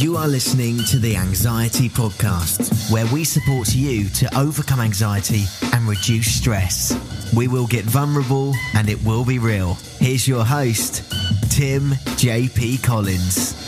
You are listening to The Anxiety Podcast, where we support you to overcome anxiety and reduce stress. We will get vulnerable and it will be real. Here's your host, Tim J.P. Collins.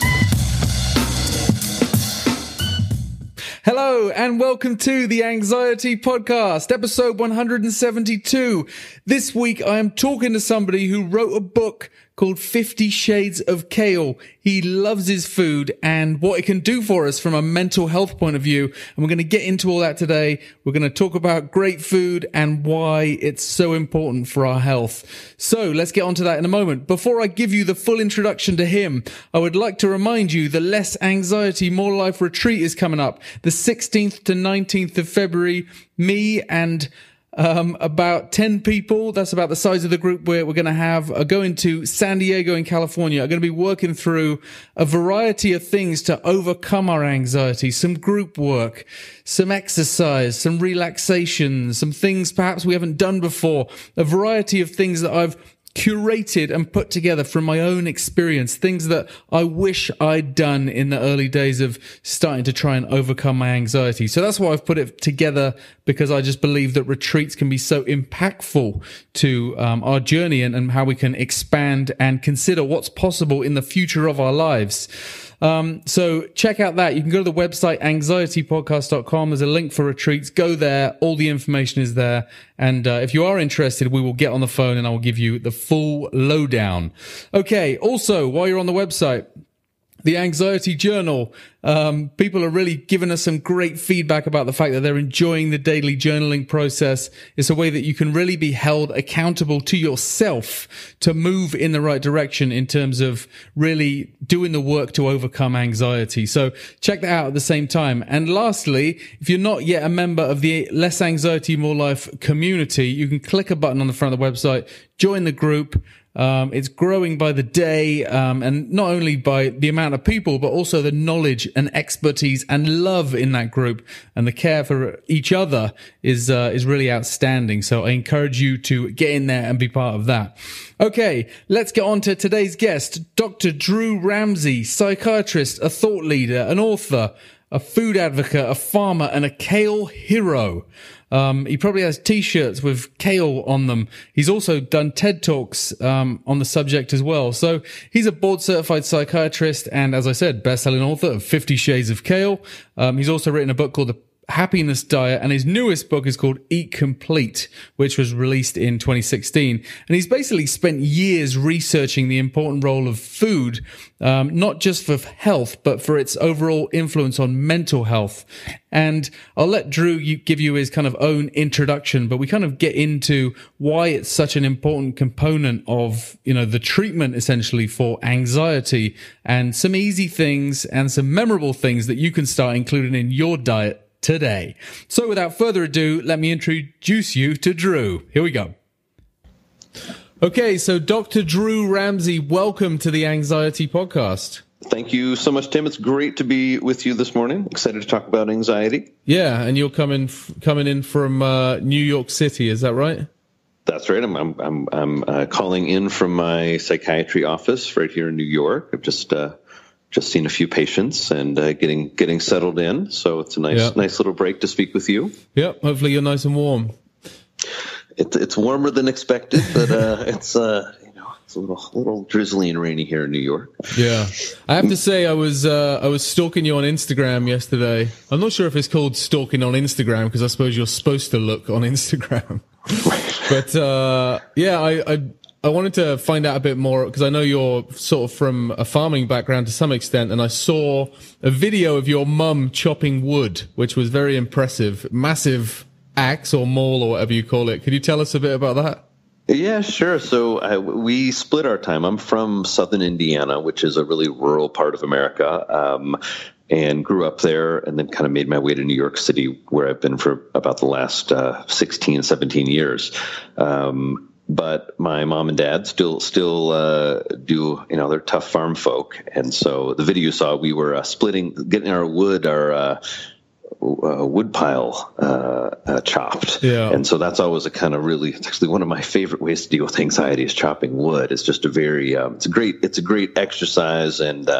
Hello and welcome to The Anxiety Podcast, episode 172. This week I am talking to somebody who wrote a book called 50 Shades of Kale. He loves his food and what it can do for us from a mental health point of view. And we're going to get into all that today. We're going to talk about great food and why it's so important for our health. So let's get onto that in a moment. Before I give you the full introduction to him, I would like to remind you the Less Anxiety, More Life Retreat is coming up the 16th to 19th of February. Me and about 10 people, that's about the size of the group we're going to have, are going to San Diego in California. Are going to be working through a variety of things to overcome our anxiety, some group work, some exercise, some relaxation, some things perhaps we haven't done before, a variety of things that I've curated and put together from my own experience, things that I wish I'd done in the early days of starting to try and overcome my anxiety. So that's why I've put it together, because I just believe that retreats can be so impactful to our journey and how we can expand and consider what's possible in the future of our lives. So check out that. You can go to the website, anxietypodcast.com. There's a link for retreats. Go there. All the information is there. And if you are interested, we will get on the phone and I will give you the full lowdown. Okay. Also, while you're on the website, The Anxiety Journal. People are really giving us some great feedback about the fact that they're enjoying the daily journaling process. It's a way that you can really be held accountable to yourself to move in the right direction in terms of really doing the work to overcome anxiety. So check that out at the same time. And lastly, if you're not yet a member of the Less Anxiety, More Life community, you can click a button on the front of the website, join the group. It's growing by the day, and not only by the amount of people, but also the knowledge and expertise and love in that group, and the care for each other is really outstanding. So I encourage you to get in there and be part of that. Okay, let's get on to today's guest, Dr. Drew Ramsey, psychiatrist, a thought leader, an author, a food advocate, a farmer, and a kale hero. He probably has T-shirts with kale on them. He's also done TED Talks on the subject as well. So he's a board-certified psychiatrist and, as I said, best-selling author of 50 Shades of Kale. He's also written a book called The Happiness Diet, and his newest book is called Eat Complete, which was released in 2016. And he's basically spent years researching the important role of food, not just for health, but for its overall influence on mental health. And I'll let Drew give you his kind of own introduction, but we kind of get into why it's such an important component of, you know, the treatment essentially for anxiety, and some easy things and some memorable things that you can start including in your diet today. So without further ado, let me introduce you to Drew. Here we go. Okay, so Dr. Drew Ramsey, welcome to the Anxiety Podcast. Thank you so much, Tim. It's great to be with you this morning. Excited to talk about anxiety. Yeah, and you're coming in from New York City, is that right? That's right. I'm calling in from my psychiatry office right here in New York. I've just seen a few patients and getting settled in. So it's a nice little break to speak with you. Yep. Hopefully you're nice and warm. It's warmer than expected, but it's a little drizzly and rainy here in New York. Yeah, I have to say I was stalking you on Instagram yesterday. I'm not sure if it's called stalking on Instagram because I suppose you're supposed to look on Instagram. But I wanted to find out a bit more because I know you're sort of from a farming background to some extent, and I saw a video of your mum chopping wood, which was very impressive. Massive axe or maul or whatever you call it. Could you tell us a bit about that? Yeah, sure. So we split our time. I'm from southern Indiana, which is a really rural part of America, and grew up there and then kind of made my way to New York City, where I've been for about the last 16, 17 years. But my mom and dad still do, you know, they're tough farm folk. And so the video you saw, we were getting our wood pile chopped. Yeah. And so that's always it's actually one of my favorite ways to deal with anxiety is chopping wood. It's just a very, it's a great exercise and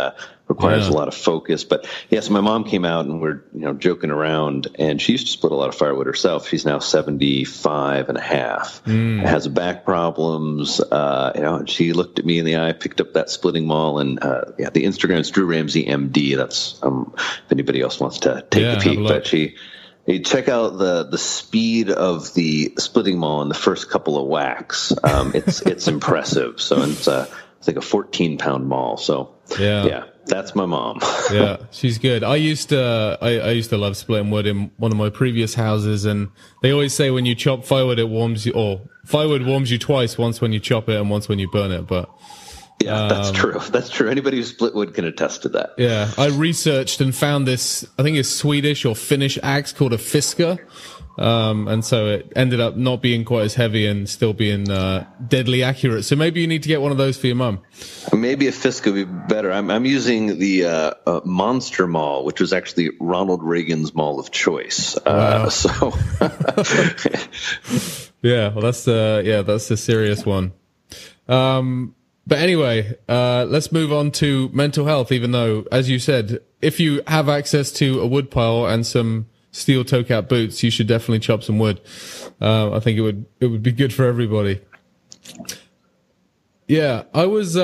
requires a lot of focus. But yes, my mom came out and we're, you know, joking around, and she used to split a lot of firewood herself. She's now 75 and a half, has back problems. You know, and she looked at me in the eye, picked up that splitting maul, and the Instagram is Drew Ramsey MD. That's if anybody else wants to take a peek, but you check out the speed of the splitting maul in the first couple of whacks. It's impressive. So it's like a 14-pound maul. So that's my mom. Yeah, she's good. I used to love splitting wood in one of my previous houses, and they always say when you chop firewood, it warms you, or firewood warms you twice: once when you chop it and once when you burn it. But yeah, that's true. That's true. Anybody who split wood can attest to that. Yeah, I researched and found this, I think it's Swedish or Finnish axe called a Fiskar. And so it ended up not being quite as heavy and still being deadly accurate. So maybe you need to get one of those for your mum. Maybe a Fiskar would be better. I'm using the Monster Mall, which was actually Ronald Reagan's mall of choice. Wow. So yeah, well, that's a serious one. But anyway, let's move on to mental health, even though, as you said, if you have access to a wood pile and some steel toe-cap boots, you should definitely chop some wood. I think it would be good for everybody. Yeah, I was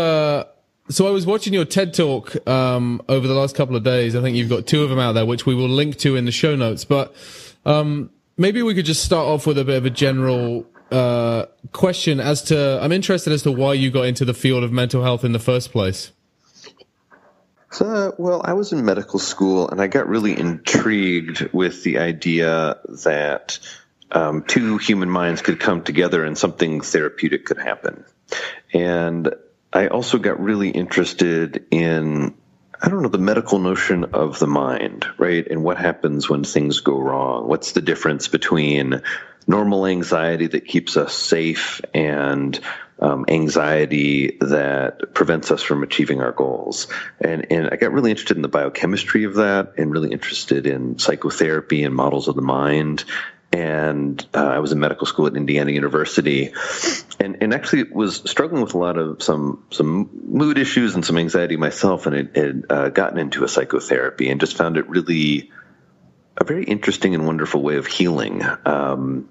watching your TED Talk over the last couple of days. I think you've got two of them out there, which we will link to in the show notes. But maybe we could just start off with a bit of a general question as to, I'm interested as to why you got into the field of mental health in the first place. So, well, I was in medical school and I got really intrigued with the idea that two human minds could come together and something therapeutic could happen. And I also got really interested in, I don't know, the medical notion of the mind, right? And what happens when things go wrong? What's the difference between normal anxiety that keeps us safe and anxiety that prevents us from achieving our goals? And I got really interested in the biochemistry of that, and really interested in psychotherapy and models of the mind. And I was in medical school at Indiana University, and actually was struggling with a lot of some mood issues and some anxiety myself, and had gotten into a psychotherapy and just found it really a very interesting and wonderful way of healing. And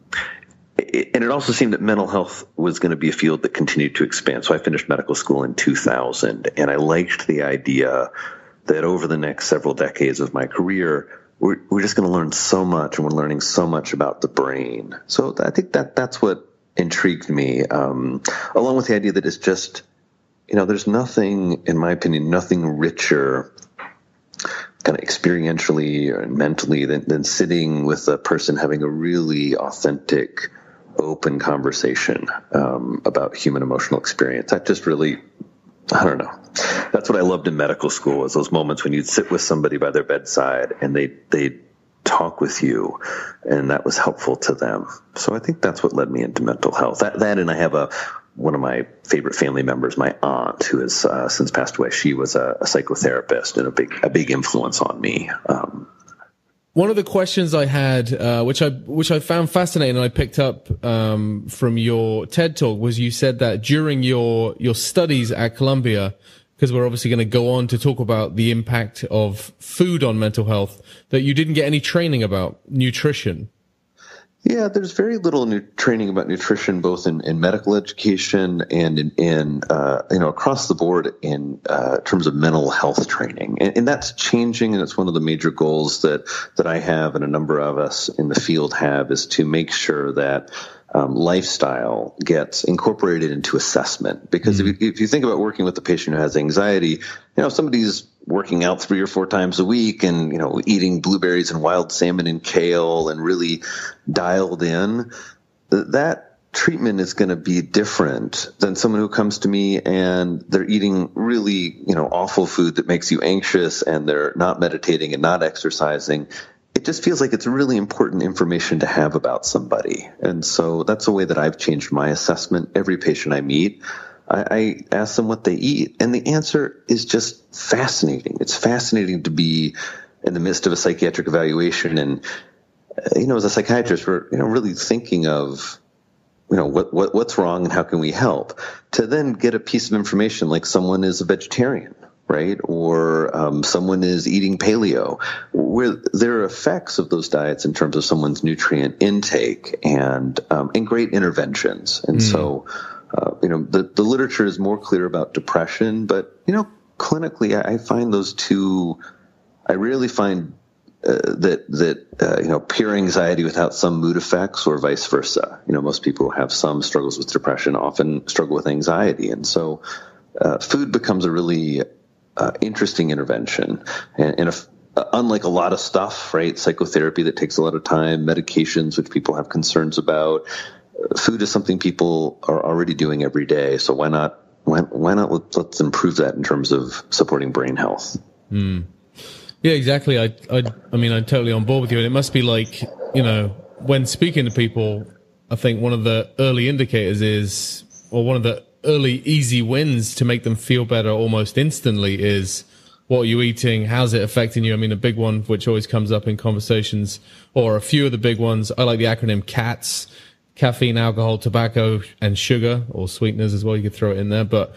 it also seemed that mental health was going to be a field that continued to expand. So I finished medical school in 2000, and I liked the idea that over the next several decades of my career, we're just going to learn so much, and we're learning so much about the brain. So I think that's what intrigued me, along with the idea that it's just, you know, there's nothing, in my opinion, nothing richer kind of experientially or mentally than sitting with a person having a really authentic, open conversation about human emotional experience. That just really, I don't know. That's what I loved in medical school, was those moments when you'd sit with somebody by their bedside and they'd talk with you, and that was helpful to them. So I think that's what led me into mental health. That and I have one of my favorite family members, my aunt, who has since passed away. She was a psychotherapist and a big influence on me. One of the questions I had, which I found fascinating, and I picked up from your TED Talk, was you said that during your studies at Columbia, because we're obviously going to go on to talk about the impact of food on mental health, that you didn't get any training about nutrition. Yeah, there's very little training about nutrition, both in medical education and in across the board in terms of mental health training. And that's changing, and it's one of the major goals that I have, and a number of us in the field have, is to make sure that lifestyle gets incorporated into assessment. Because if you think about working with a patient who has anxiety, you know, somebody's working out 3 or 4 times a week and, you know, eating blueberries and wild salmon and kale and really dialed in, that treatment is going to be different than someone who comes to me and they're eating really, you know, awful food that makes you anxious, and they're not meditating and not exercising. It just feels like it's really important information to have about somebody. And so that's a way that I've changed my assessment. Every patient I meet, I ask them what they eat, and the answer is just fascinating. It's fascinating to be in the midst of a psychiatric evaluation, and, you know, as a psychiatrist, we're, you know, really thinking of, you know, what's wrong and how can we help, to then get a piece of information like someone is a vegetarian right? Or someone is eating paleo, where there are effects of those diets in terms of someone's nutrient intake and great interventions. And so, the literature is more clear about depression, but, clinically, I find those two, I rarely find that pure anxiety without some mood effects or vice versa. Most people who have some struggles with depression often struggle with anxiety. And so food becomes a really interesting intervention. And unlike a lot of stuff, right, psychotherapy that takes a lot of time, medications, which people have concerns about, food is something people are already doing every day. So why not let's improve that in terms of supporting brain health. Yeah, exactly. I mean, I'm totally on board with you. And it must be like, when speaking to people, I think one of the early indicators is, or one of the early easy wins to make them feel better almost instantly is, what are you eating? How's it affecting you? I mean, a big one, which always comes up in conversations, or a few of the big ones, I like the acronym CATS: caffeine, alcohol, tobacco, and sugar, or sweeteners as well. You could throw it in there, but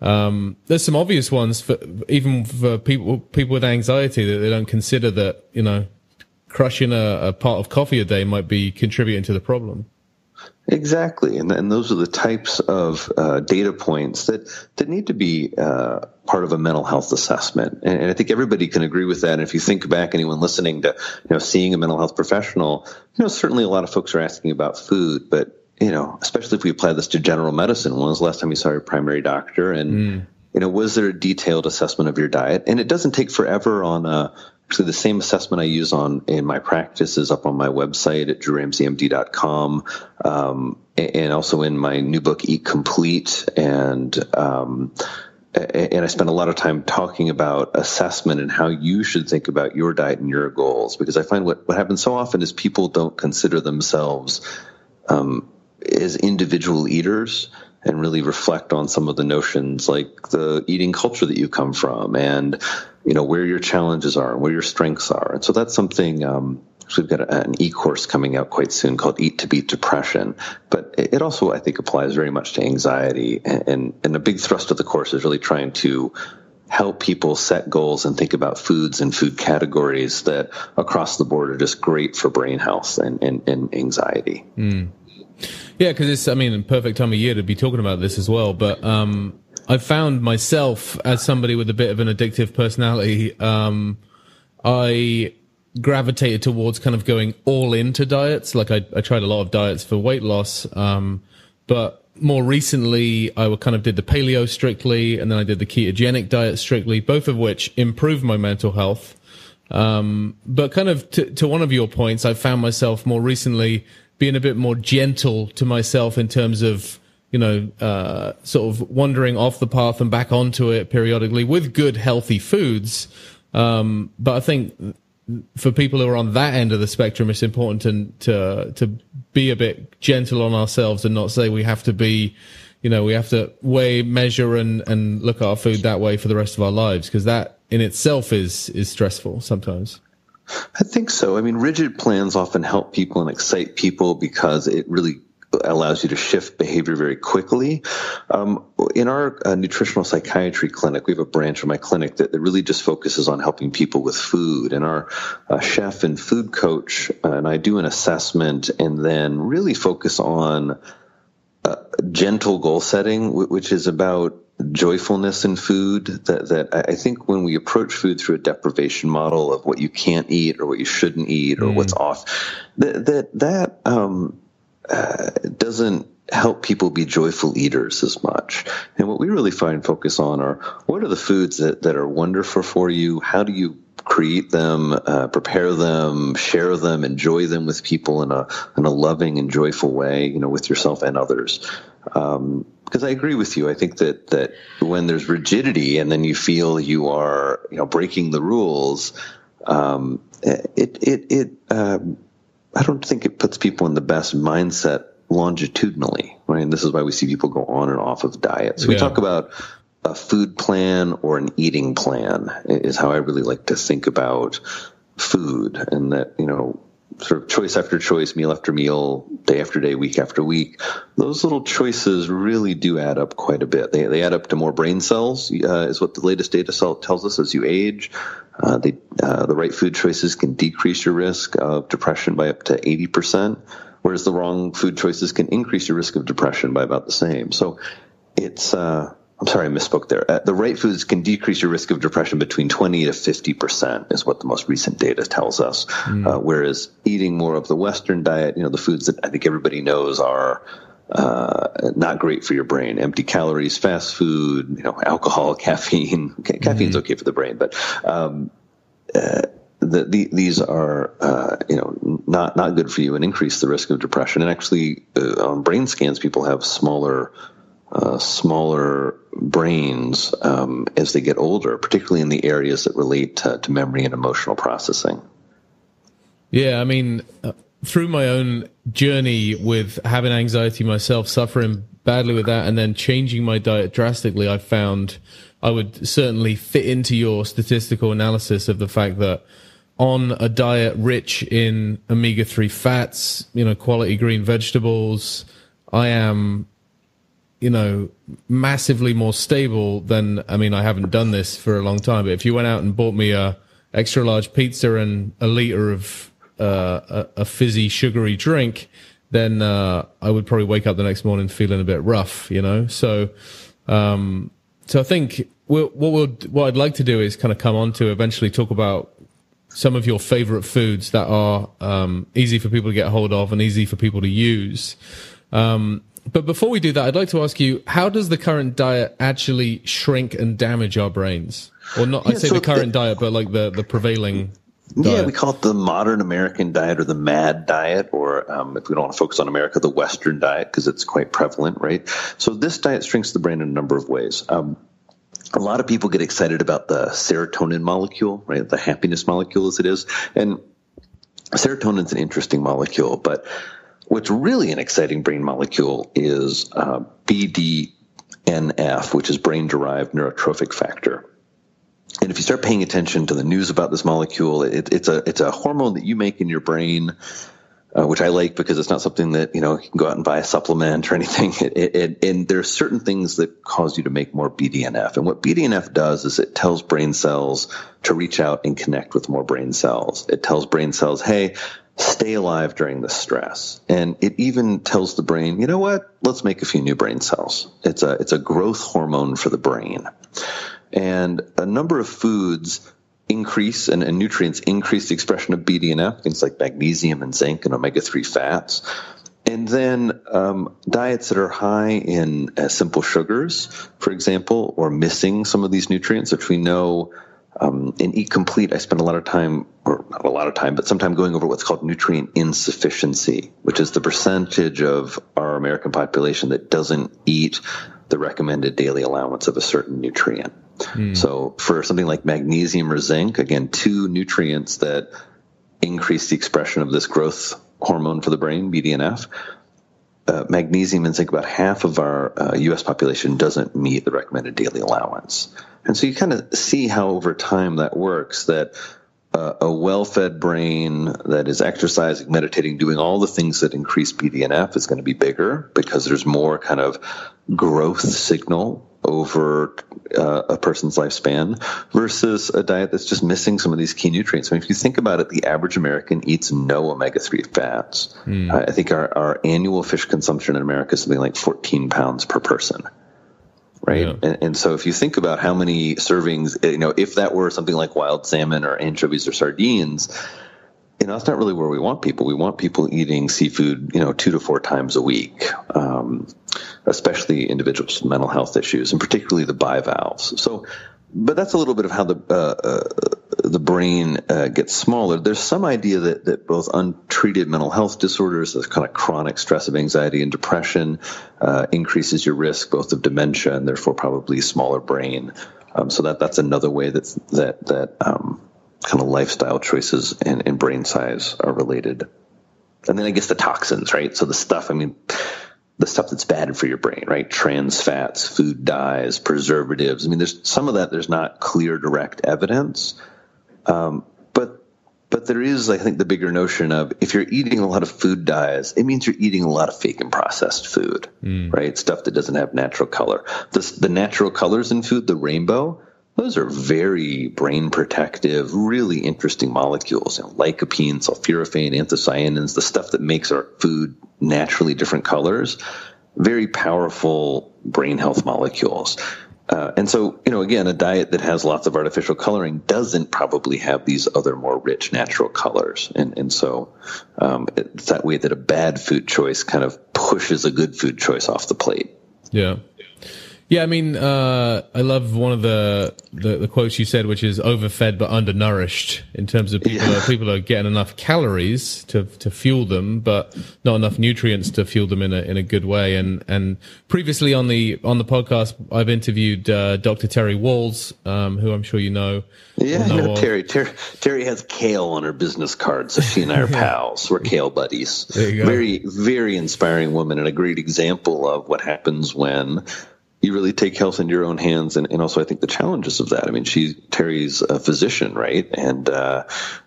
there's some obvious ones for people with anxiety that they don't consider that, crushing a pot of coffee a day might be contributing to the problem. Exactly. And those are the types of data points that need to be part of a mental health assessment. And I think everybody can agree with that. And if you think back, anyone listening to, seeing a mental health professional, certainly a lot of folks are asking about food, but especially if we apply this to general medicine, when was the last time you saw your primary doctor? And, was there a detailed assessment of your diet? And it doesn't take forever actually the same assessment I use in my practice is up on my website at DrewRamseyMD.com. And also in my new book, Eat Complete. And I spend a lot of time talking about assessment and how you should think about your diet and your goals, because I find what happens so often is people don't consider themselves, as individual eaters, and really reflect on some of the notions like the eating culture that you come from and, where your challenges are and where your strengths are. And so that's something, we've got an e-course coming out quite soon called Eat to Beat Depression, but it also, I think, applies very much to anxiety. And a big thrust of the course is really trying to help people set goals and think about foods and food categories that across the board are just great for brain health and anxiety. Yeah, because it's, a perfect time of year to be talking about this as well. But I found myself, as somebody with a bit of an addictive personality, I gravitated towards kind of going all into diets. Like I tried a lot of diets for weight loss, but more recently I kind of did the paleo strictly, and then I did the ketogenic diet strictly, both of which improved my mental health. But kind of to one of your points, I found myself more recently being a bit more gentle to myself in terms of, sort of wandering off the path and back onto it periodically with good, healthy foods. But I think for people who are on that end of the spectrum, it's important to be a bit gentle on ourselves and not say we have to be, we have to weigh, measure, and look at our food that way for the rest of our lives, because that in itself is stressful sometimes. I think so. Rigid plans often help people and excite people because it really allows you to shift behavior very quickly. In our nutritional psychiatry clinic, we have a branch of my clinic that really just focuses on helping people with food. And our chef and food coach and I do an assessment and then really focus on gentle goal setting, which is about joyfulness in food, that I think when we approach food through a deprivation model of what you can't eat or what you shouldn't eat or what's off, that doesn't help people be joyful eaters as much. And what we really focus on are, what are the foods that are wonderful for you? How do you create them, prepare them, share them, enjoy them with people in a loving and joyful way, with yourself and others. Because I agree with you. I think that when there's rigidity and then you feel you are, breaking the rules, I don't think it puts people in the best mindset longitudinally, right? And this is why we see people go on and off of diets. So we talk about a food plan or an eating plan is how I really like to think about food, and that, sort of choice after choice, meal after meal, day after day, week after week, those little choices really do add up quite a bit. They add up to more brain cells, is what the latest data tells us as you age. The right food choices can decrease your risk of depression by up to 80%, whereas the wrong food choices can increase your risk of depression by about the same. So it's, I'm sorry, I misspoke there. The right foods can decrease your risk of depression between 20 to 50% is what the most recent data tells us. Whereas eating more of the Western diet, the foods that I think everybody knows are not great for your brain, empty calories, fast food, alcohol, caffeine. Caffeine's okay for the brain, but these are, not good for you and increase the risk of depression. And actually, on brain scans, people have smaller brains as they get older, particularly in the areas that relate to memory and emotional processing. Yeah, I mean, through my own journey with having anxiety myself, suffering badly with that, and then changing my diet drastically, I found I would certainly fit into your statistical analysis of the fact that on a diet rich in omega-3 fats, quality green vegetables, I am massively more stable than, I haven't done this for a long time, but if you went out and bought me a extra large pizza and a liter of a fizzy sugary drink, then I would probably wake up the next morning feeling a bit rough, So, so I think what I'd like to do is kind of come on to eventually talk about some of your favorite foods that are easy for people to get hold of and easy for people to use. But before we do that, I'd like to ask you, how does the current diet actually shrink and damage our brains? Or not, I'd say so the current diet, but like the prevailing diet. Yeah, we call it the modern American diet or the MAD diet, or if we don't want to focus on America, the Western diet, because it's quite prevalent, right? So this diet shrinks the brain in a number of ways. A lot of people get excited about the serotonin molecule, right? The happiness molecule as it is. And serotonin is an interesting molecule, but what's really an exciting brain molecule is BDNF, which is brain-derived neurotrophic factor. And if you start paying attention to the news about this molecule, it's a hormone that you make in your brain, which I like because it's not something that you can go out and buy a supplement or anything. And there are certain things that cause you to make more BDNF. And what BDNF does is it tells brain cells to reach out and connect with more brain cells. It tells brain cells, hey, stay alive during the stress. And it even tells the brain, you know what, let's make a few new brain cells. It's a growth hormone for the brain. And a number of foods increase and nutrients increase the expression of BDNF, things like magnesium and zinc and omega-3 fats. And then diets that are high in simple sugars, for example, or missing some of these nutrients, which we know in Eat Complete, I spend a lot of time, or not a lot of time, but sometime going over what's called nutrient insufficiency, which is the percentage of our American population that doesn't eat the recommended daily allowance of a certain nutrient. So for something like magnesium or zinc, again, two nutrients that increase the expression of this growth hormone for the brain, BDNF, magnesium and zinc, about half of our U.S. population doesn't meet the recommended daily allowance. And so you kind of see how over time that works, that a well-fed brain that is exercising, meditating, doing all the things that increase BDNF is going to be bigger because there's more kind of growth signal over a person's lifespan versus a diet that's just missing some of these key nutrients. I mean, if you think about it, the average American eats no omega-3 fats. I think our annual fish consumption in America is something like 14 pounds per person. Right. Yeah. And so if you think about how many servings, if that were something like wild salmon or anchovies or sardines, that's not really where we want people. We want people eating seafood, 2 to 4 times a week, especially individuals with mental health issues and particularly the bivalves. So, but that's a little bit of how the brain gets smaller. There's some idea that both untreated mental health disorders, this kind of chronic stress of anxiety and depression, increases your risk both of dementia and therefore probably smaller brain. So that's another way that kind of lifestyle choices and brain size are related. And then I guess the toxins, right? So the stuff that's bad for your brain, right? Trans fats, food dyes, preservatives. There's some of that, there's not clear, direct evidence. But But there is, I think, the bigger notion of if you're eating a lot of food dyes, it means you're eating a lot of fake and processed food, right? Stuff that doesn't have natural color. The natural colors in food, the rainbow, those are very brain protective, really interesting molecules, lycopene, sulforaphane, anthocyanins, the stuff that makes our food naturally different colors, very powerful brain health molecules. And so, again, a diet that has lots of artificial coloring doesn't probably have these other more rich natural colors. And so it's that way that a bad food choice kind of pushes a good food choice off the plate. Yeah. Yeah, I mean, I love one of the quotes you said, which is overfed but undernourished, in terms of people are getting enough calories to fuel them, but not enough nutrients to fuel them in a good way. And previously on the podcast, I've interviewed Dr. Terry Walls, who I'm sure you know. Yeah, Terry has kale on her business card, so she and I are pals. We're kale buddies. There you go. Very, very inspiring woman, and a great example of what happens when you really take health into your own hands, and also I think the challenges of that. I mean, Terry's a physician, right? And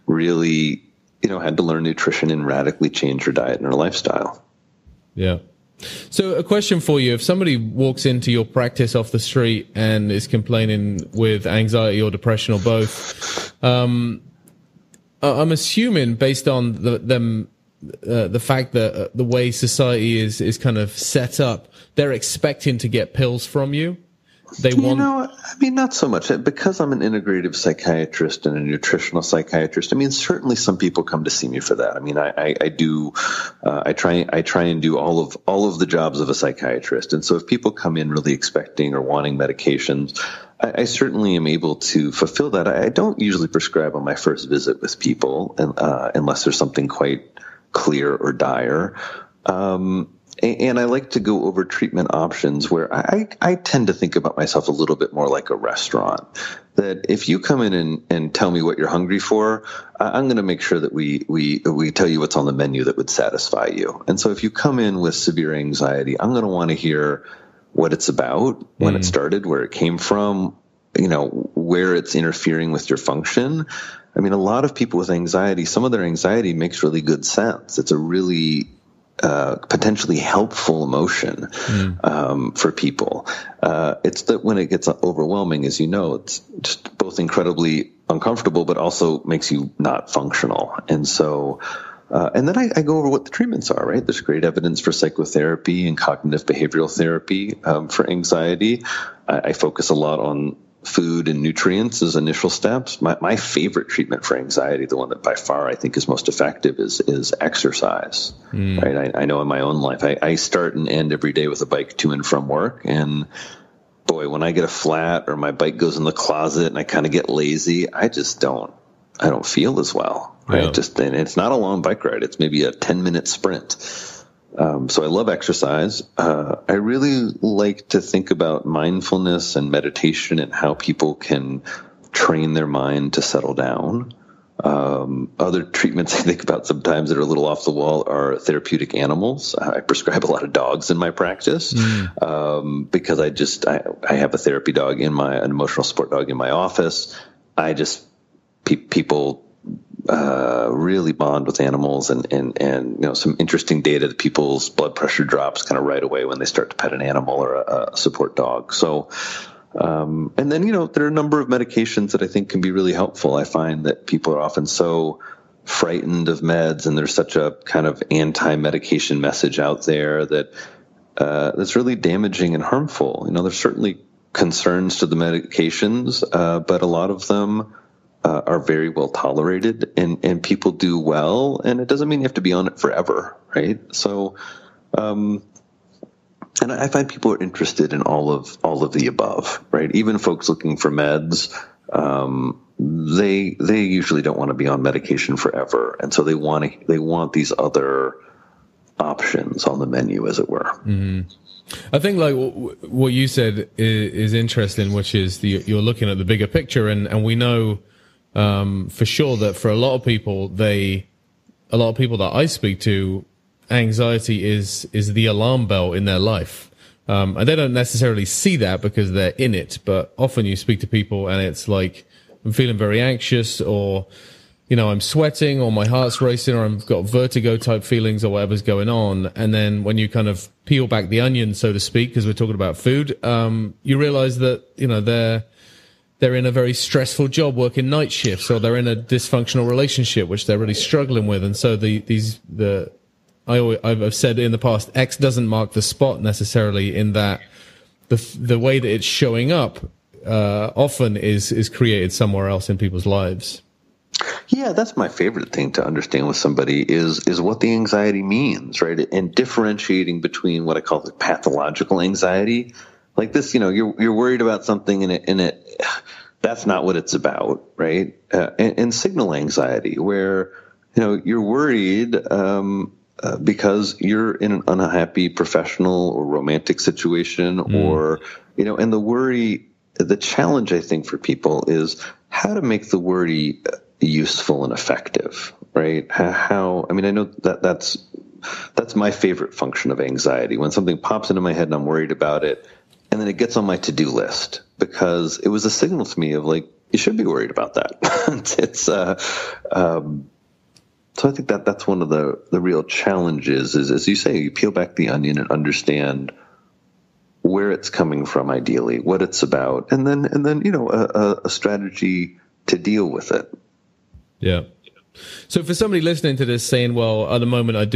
really, had to learn nutrition and radically change her diet and her lifestyle. Yeah. So a question for you. If somebody walks into your practice off the street and is complaining with anxiety or depression or both, I'm assuming based on the fact that the way society is kind of set up, they're expecting to get pills from you. They want. I mean, not so much. Because I'm an integrative psychiatrist and a nutritional psychiatrist, I mean, certainly some people come to see me for that. I mean, I try and do all of the jobs of a psychiatrist. And so if people come in really expecting or wanting medications, I certainly am able to fulfill that. I don't usually prescribe on my first visit with people, and, unless there's something quite clear or dire. And I like to go over treatment options where I tend to think about myself a little bit more like a restaurant, that if you come in and tell me what you're hungry for, I'm going to make sure that we tell you what's on the menu that would satisfy you. And so if you come in with severe anxiety, I'm going to want to hear what it's about, when it started, where it came from, where it's interfering with your function. I mean, a lot of people with anxiety, some of their anxiety makes really good sense. It's a really potentially helpful emotion for people. It's that when it gets overwhelming, as you know, it's just both incredibly uncomfortable, but also makes you not functional. And so, and then I go over what the treatments are, right? There's great evidence for psychotherapy and cognitive behavioral therapy for anxiety. I focus a lot on food and nutrients as initial steps. My favorite treatment for anxiety, the one that by far I think is most effective, is exercise. Right? I know in my own life, I start and end every day with a bike to and from work. And boy, when I get a flat or my bike goes in the closet and I kind of get lazy, I just don't feel as well. Right? Yeah. And it's not a long bike ride; it's maybe a 10-minute sprint. So I love exercise. I really like to think about mindfulness and meditation and how people can train their mind to settle down. Other treatments I think about sometimes that are a little off the wall are therapeutic animals. I prescribe a lot of dogs in my practice, because I have a therapy dog an emotional support dog in my office. People really bond with animals, and some interesting data that people's blood pressure drops kind of right away when they start to pet an animal or a support dog. So, and then, there are a number of medications that I think can be really helpful. I find that people are often so frightened of meds, and there's such a kind of anti-medication message out there that, that's really damaging and harmful. There's certainly concerns to the medications, but a lot of them are very well tolerated, and people do well, and it doesn't mean you have to be on it forever, right? So, and I find people are interested in all of the above, right? Even folks looking for meds, they usually don't want to be on medication forever, and so they want these other options on the menu, as it were. Mm-hmm. I think like what you said is interesting, which is you're looking at the bigger picture, and we know. For sure that for a lot of people that I speak to, anxiety is the alarm bell in their life. And they don't necessarily see that because they're in it, but often you speak to people and it's like, I'm feeling very anxious, or you know, I'm sweating or my heart's racing or I've got vertigo type feelings or whatever's going on. And then when you kind of peel back the onion, so to speak, because we're talking about food, you realize that, you know, they're in a very stressful job working night shifts, or they're in a dysfunctional relationship, which they're really struggling with. And so I've said in the past, X doesn't mark the spot necessarily, in that the way that it's showing up, often is created somewhere else in people's lives. Yeah, that's my favorite thing to understand with somebody is what the anxiety means, right? And differentiating between what I call the pathological anxiety, like this, you know, you're worried about something and it that's not what it's about, right? And signal anxiety, where, you know, you're worried because you're in an unhappy professional or romantic situation, or, you know, and the worry, the challenge I think for people is how to make the worry useful and effective, right? How, I mean, I know that that's my favorite function of anxiety, when something pops into my head and I'm worried about it, and then it gets on my to-do list, because it was a signal to me of like, you should be worried about that. It's, so I think that that's one of the real challenges is, as you say, you peel back the onion and understand where it's coming from, ideally, what it's about. And then, you know, a strategy to deal with it. Yeah. So for somebody listening to this saying, well, at the moment I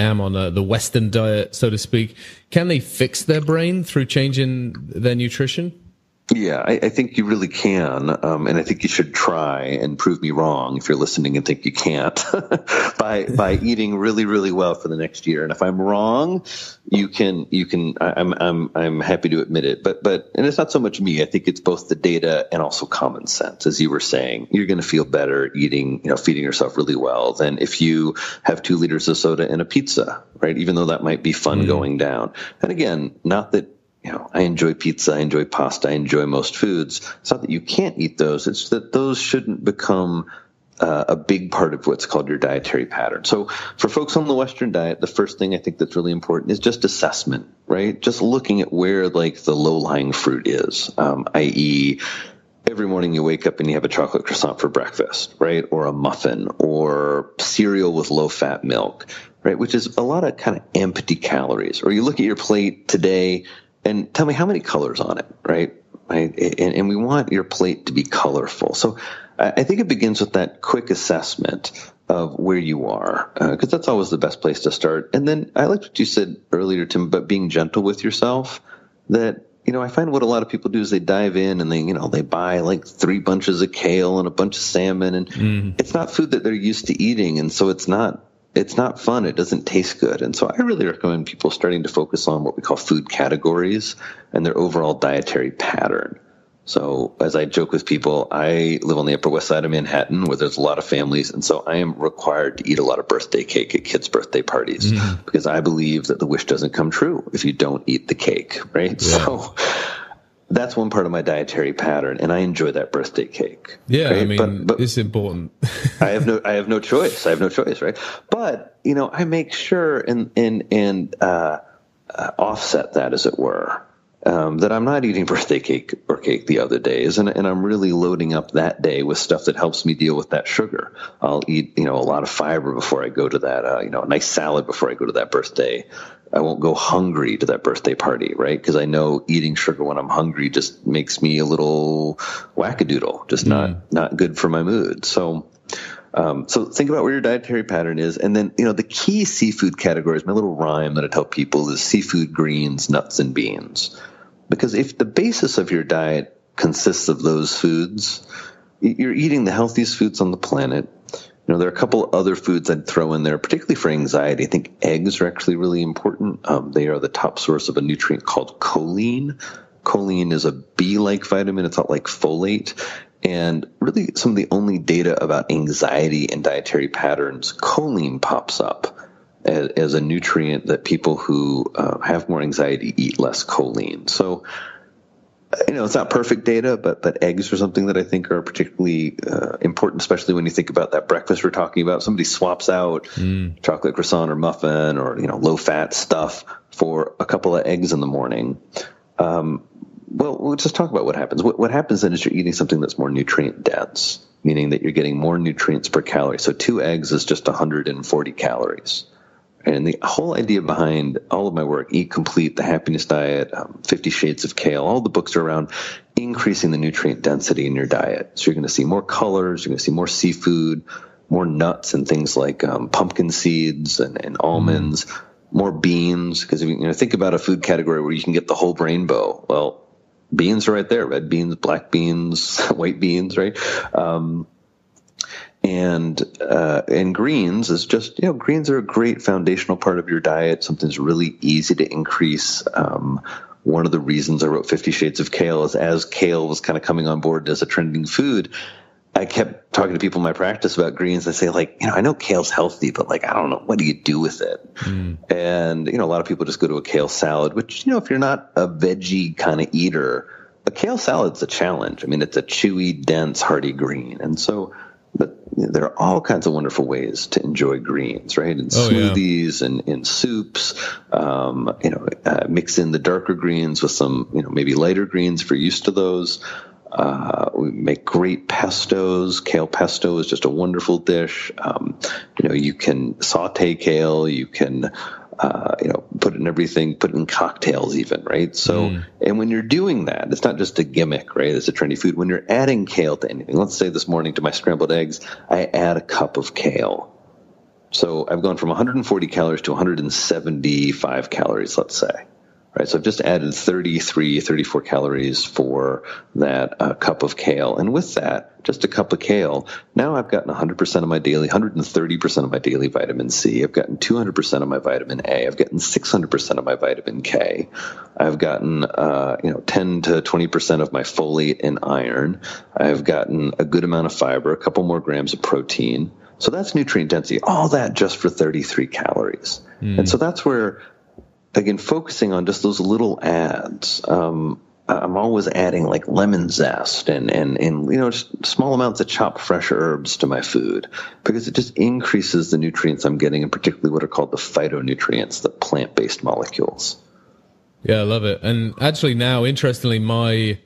am on the Western diet, so to speak, can they fix their brain through changing their nutrition? Yeah, I think you really can. And I think you should try and prove me wrong if you're listening and think you can't by eating really, really well for the next year. And if I'm wrong, I'm happy to admit it, but, and it's not so much me. I think it's both the data and also common sense. As you were saying, you're going to feel better eating, you know, feeding yourself really well than if you have 2 liters of soda and a pizza, right? Even though that might be fun going down. And again, not that, you know, I enjoy pizza, I enjoy pasta, I enjoy most foods. It's not that you can't eat those. It's that those shouldn't become a big part of what's called your dietary pattern. So for folks on the Western diet, the first thing I think that's really important is just assessment, right? Just looking at where like the low-lying fruit is, i.e., every morning you wake up and you have a chocolate croissant for breakfast, right? Or a muffin or cereal with low-fat milk, right? Which is a lot of kind of empty calories. Or you look at your plate today and tell me how many colors on it, right? And we want your plate to be colorful. So I think it begins with that quick assessment of where you are, because that's always the best place to start. And then I liked what you said earlier, Tim, about being gentle with yourself. That, you know, I find what a lot of people do is they dive in and they, you know, they buy like 3 bunches of kale and a bunch of salmon, and it's not food that they're used to eating, and so it's not fun. It doesn't taste good. And so I really recommend people starting to focus on what we call food categories and their overall dietary pattern. So as I joke with people, I live on the Upper West Side of Manhattan where there's a lot of families. And so I am required to eat a lot of birthday cake at kids' birthday parties because I believe that the wish doesn't come true if you don't eat the cake, right? Yeah. So that's one part of my dietary pattern, and I enjoy that birthday cake. Yeah, right? I mean, but it's important. I have no choice, right? But, you know, I make sure and offset that, as it were, that I'm not eating birthday cake or cake the other days, and I'm really loading up that day with stuff that helps me deal with that sugar. I'll eat, you know, a lot of fiber before I go to that, you know, a nice salad before I go to that birthday. I won't go hungry to that birthday party, right? Because I know eating sugar when I'm hungry just makes me a little wackadoodle, just not good for my mood. So think about where your dietary pattern is. And then, you know, the key seafood categories, my little rhyme that I tell people is seafood, greens, nuts, and beans. Because if the basis of your diet consists of those foods, you're eating the healthiest foods on the planet. You know, there are a couple other foods I'd throw in there, particularly for anxiety. I think eggs are actually really important. They are the top source of a nutrient called choline. Choline is a B-like vitamin. It's not like folate. And really some of the only data about anxiety and dietary patterns, choline pops up as a nutrient that people who have more anxiety eat less choline. So, you know, it's not perfect data, but eggs are something that I think are particularly important, especially when you think about that breakfast we're talking about. Somebody swaps out chocolate croissant or muffin or, you know, low-fat stuff for a couple of eggs in the morning. Well, we'll just talk about what happens. What happens then is you're eating something that's more nutrient dense. meaning that you're getting more nutrients per calorie. So 2 eggs is just 140 calories. And the whole idea behind all of my work, Eat Complete, The Happiness Diet, 50 Shades of Kale, all the books are around increasing the nutrient density in your diet. So you're going to see more colors, you're going to see more seafood, more nuts and things like pumpkin seeds and almonds, more beans. Because if you think about a food category where you can get the whole rainbow, well, beans are right there, red beans, black beans, white beans, right? And greens is just, greens are a great foundational part of your diet. Something's really easy to increase. One of the reasons I wrote 50 Shades of Kale is as kale was kind of coming on board as a trending food, I kept talking to people in my practice about greens. I say, I know kale's healthy, but I don't know, what do you do with it? And, a lot of people just go to a kale salad, which, if you're not a veggie kind of eater, a kale salad's a challenge. I mean, it's a chewy, dense, hearty green. And so, but there are all kinds of wonderful ways to enjoy greens, right? In smoothies and in soups, mix in the darker greens with some, maybe lighter greens if you're used to those. We make great pestos. Kale pesto is just a wonderful dish. You can saute kale, you can, put it in everything, put it in cocktails even, right? So, and when you're doing that, it's not just a gimmick, right? It's a trendy food. When you're adding kale to anything, let's say this morning to my scrambled eggs, I add a cup of kale. So I've gone from 140 calories to 175 calories, let's say. Right, so I've just added 34 calories for that cup of kale. And with that, just a cup of kale, now I've gotten 100% of my daily, 130% of my daily vitamin C. I've gotten 200% of my vitamin A. I've gotten 600% of my vitamin K. I've gotten, 10 to 20% of my folate and iron. I've gotten a good amount of fiber, a couple more grams of protein. So that's nutrient density, all that just for 33 calories. And so that's where... Again, focusing on just those little adds. I'm always adding lemon zest and just small amounts of chopped fresh herbs to my food because it just increases the nutrients I'm getting, and particularly what are called the phytonutrients, the plant-based molecules. Yeah, I love it. And actually now, interestingly,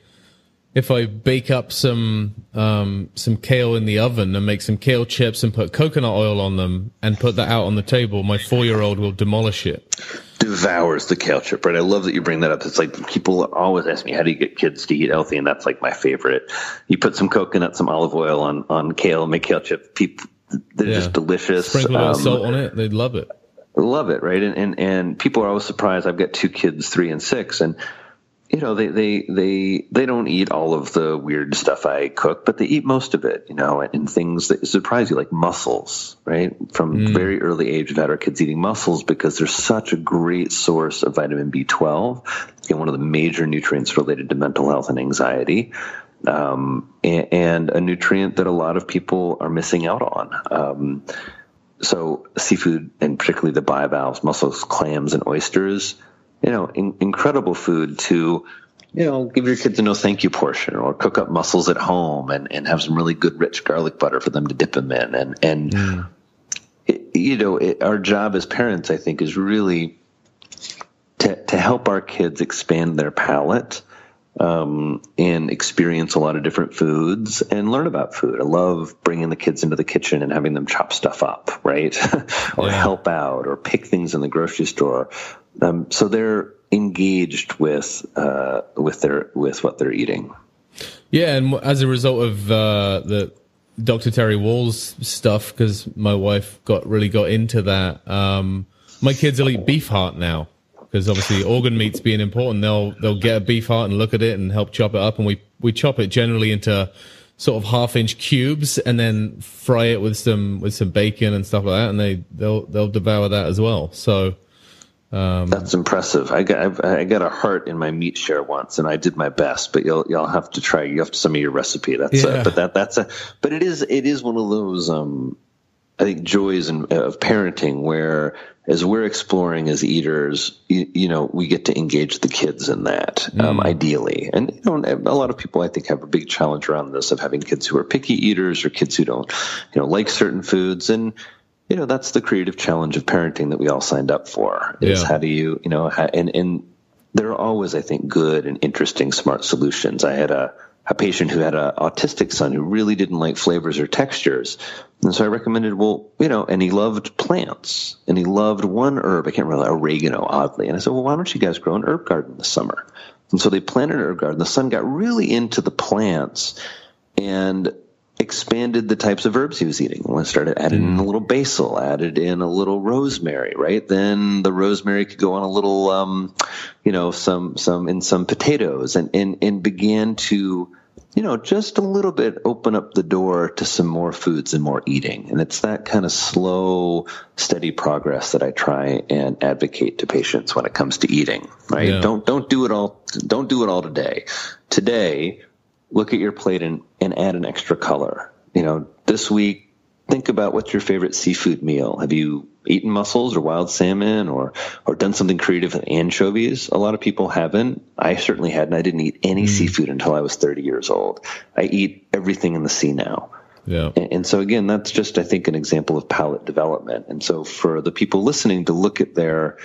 if I bake up some kale in the oven and make some kale chips and put coconut oil on them and put that out on the table, my 4-year-old will demolish it. Devours the kale chip, right? I love that you bring that up. It's people always ask me, how do you get kids to eat healthy? And that's my favorite. You put some coconut, some olive oil on kale, make kale chips. People, they're just delicious. Sprinkle a little salt on it. They'd love it. Love it, right? And people are always surprised. I've got 2 kids, 3 and 6, and they don't eat all of the weird stuff I cook, but they eat most of it, and things that surprise you, like mussels, right? From very early age, we've had our kids eating mussels because they're such a great source of vitamin B12, and one of the major nutrients related to mental health and anxiety, and a nutrient that a lot of people are missing out on. So seafood, and particularly the bivalves, mussels, clams, and oysters, incredible food to, give your kids a no thank you portion, or cook up mussels at home and have some really good rich garlic butter for them to dip them in. Our job as parents, I think, is really to help our kids expand their palate, and experience a lot of different foods and learn about food. I love bringing the kids into the kitchen and having them chop stuff up, right? Or help out or pick things in the grocery store. So they're engaged with what they're eating. Yeah, and as a result of the Dr. Terry Walls stuff, because my wife got into that. My kids will eat beef heart now because obviously organ meat's being important. They'll get a beef heart and look at it and help chop it up, and we chop it generally into sort of 1/2-inch cubes and then fry it with some bacon and stuff like that, and they'll devour that as well. So. That's impressive. I got a heart in my meat share once, and I did my best. But y'all have to try. You have to send me your recipe. But it is one of those I think joys of parenting, where as we're exploring as eaters, we get to engage the kids in that ideally. And a lot of people I think have a big challenge around this of having kids who are picky eaters or kids who don't like certain foods and. That's the creative challenge of parenting that we all signed up for is how do you, and there are always, I think, good and interesting, smart solutions. I had a a patient who had an autistic son who really didn't like flavors or textures. And so I recommended, well, you know, and he loved plants and he loved one herb. I can't remember, oregano, oddly. And I said, well, why don't you guys grow an herb garden this summer? And so they planted an herb garden. The son got really into the plants and expanded the types of herbs he was eating. When I started adding in a little basil, added in a little rosemary, right? Then the rosemary could go on a little, some potatoes, and began to, you know, just a little bit open up the door to some more foods and more eating. And it's that kind of slow, steady progress that I try and advocate to patients when it comes to eating, right? Yeah. Don't do it all. Don't do it all today. Today, look at your plate and add an extra color. You know, this week, think about what's your favorite seafood meal. Have you eaten mussels or wild salmon or done something creative with anchovies? A lot of people haven't. I certainly hadn't. I didn't eat any seafood until I was 30 years old. I eat everything in the sea now. Yeah. And so again, that's just, I think, an example of palate development. And so for the people listening to look at their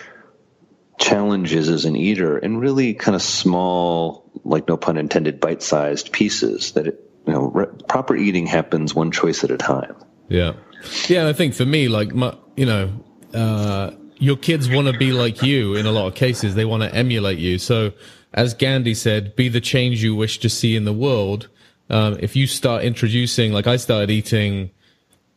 challenges as an eater and really kind of small, like no pun intended, bite-sized pieces that, proper eating happens one choice at a time. Yeah. Yeah. And I think for me, like your kids want to be like you in a lot of cases. They want to emulate you. So as Gandhi said, be the change you wish to see in the world. If you start introducing, like I started eating,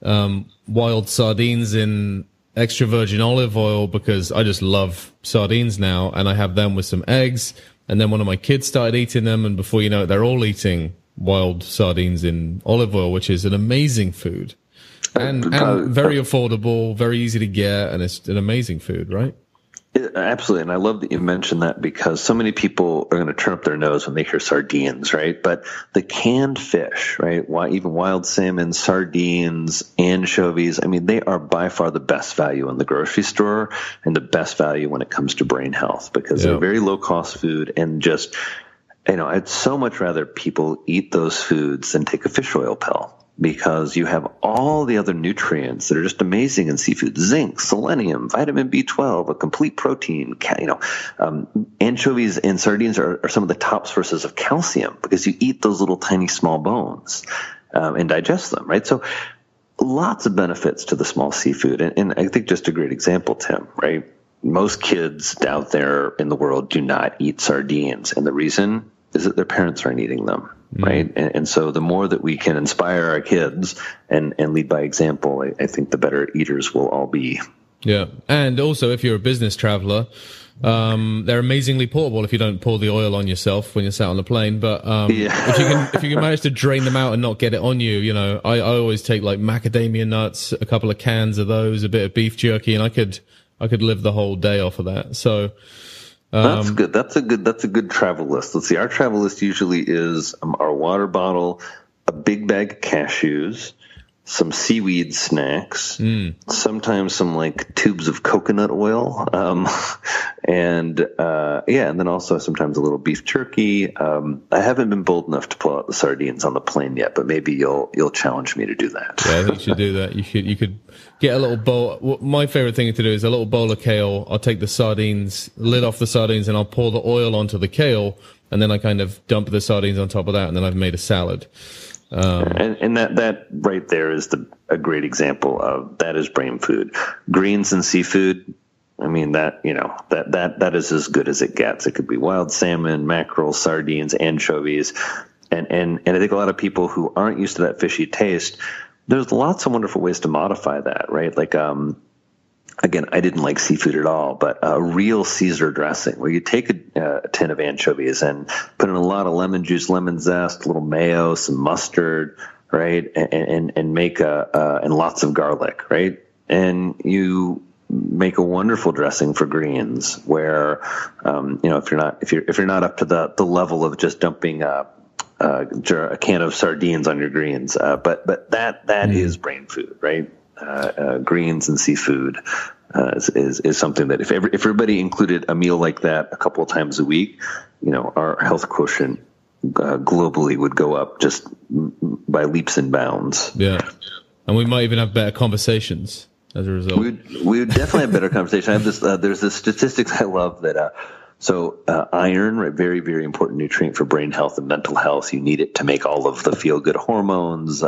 wild sardines in extra virgin olive oil because I just love sardines now, and I have them with some eggs. And then one of my kids started eating them, and before you know it, they're all eating wild sardines in olive oil, which is an amazing food and very affordable, very easy to get. And it's an amazing food, right? Absolutely. And I love that you mentioned that because so many people are going to turn up their nose when they hear sardines, right? But the canned fish, right? Why, even wild salmon, sardines, anchovies, I mean, they are by far the best value in the grocery store and the best value when it comes to brain health because they're very low cost food and just, I'd so much rather people eat those foods than take a fish oil pill. Because you have all the other nutrients that are just amazing in seafood: zinc, selenium, vitamin B12, a complete protein. Anchovies and sardines are some of the top sources of calcium because you eat those little tiny small bones and digest them, right? So lots of benefits to the small seafood. And I think just a great example, Tim, right? Most kids out there in the world do not eat sardines. And the reason is that their parents aren't eating them. Right. And so the more that we can inspire our kids and lead by example, I think the better eaters we'll all be. Yeah. And also, if you're a business traveler, they're amazingly portable if you don't pour the oil on yourself when you're sat on the plane. But if you can manage to drain them out and not get it on you, I always take like macadamia nuts, a couple of cans of those, a bit of beef jerky, and I could live the whole day off of that. So that's good. That's a good travel list. Let's see. Our travel list usually is our water bottle, a big bag of cashews, some seaweed snacks, sometimes some like tubes of coconut oil. And then also sometimes a little beef jerky. I haven't been bold enough to pull out the sardines on the plane yet, but maybe you'll challenge me to do that. Yeah, I think you should do that. You could get a little bowl. My favorite thing to do is a little bowl of kale. I'll take the sardines, lid off the sardines, and I'll pour the oil onto the kale. And then I kind of dump the sardines on top of that. And then I've made a salad. And that right there is a great example of that is brain food. Greens and seafood, I mean, that is as good as it gets. It could be wild salmon, mackerel, sardines, anchovies. And I think a lot of people who aren't used to that fishy taste, there's lots of wonderful ways to modify that, right? Like, again, I didn't like seafood at all, but a real Caesar dressing where you take a tin of anchovies and put in a lot of lemon juice, lemon zest, a little mayo, some mustard, right? And make and lots of garlic, right? And you make a wonderful dressing for greens where, if you're not up to the level of just dumping a can of sardines on your greens, but that is brain food, right? Greens and seafood is something that if everybody included a meal like that a couple of times a week, our health quotient globally would go up just by leaps and bounds. Yeah, and we might even have better conversations as a result. We would definitely have better conversations. I have this. There's this statistics I love that So iron, a very, very important nutrient for brain health and mental health. You need it to make all of the feel-good hormones.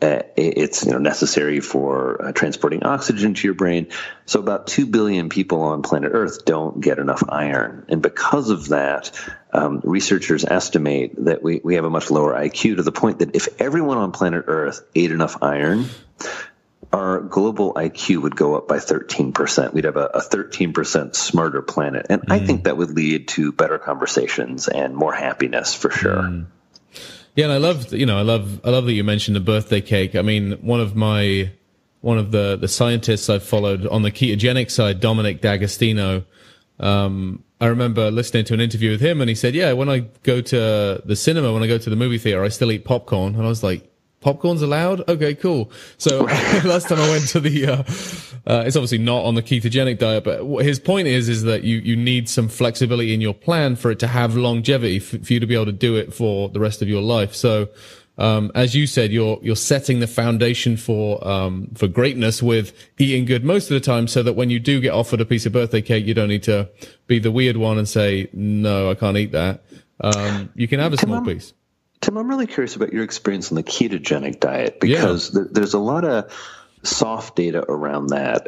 It's necessary for transporting oxygen to your brain. So about 2 billion people on planet Earth don't get enough iron. And because of that, researchers estimate that we have a much lower IQ, to the point that if everyone on planet Earth ate enough iron, our global IQ would go up by 13%. We'd have a 13% smarter planet. And I think that would lead to better conversations and more happiness for sure. Yeah, and I love that you mentioned the birthday cake. I mean, one of the scientists I've followed on the ketogenic side, Dominic D'Agostino, I remember listening to an interview with him, and he said, yeah, when I go to the cinema, when I go to the movie theater, I still eat popcorn. And I was like, popcorn's allowed? Okay, cool. So last time I went to the, it's obviously not on the ketogenic diet, but his point is that you need some flexibility in your plan for it to have longevity, for you to be able to do it for the rest of your life. So, as you said, you're setting the foundation for greatness with eating good most of the time, so that when you do get offered a piece of birthday cake, you don't need to be the weird one and say, no, I can't eat that. You can have a small piece. Tim, I'm really curious about your experience on the ketogenic diet, because there's a lot of soft data around that.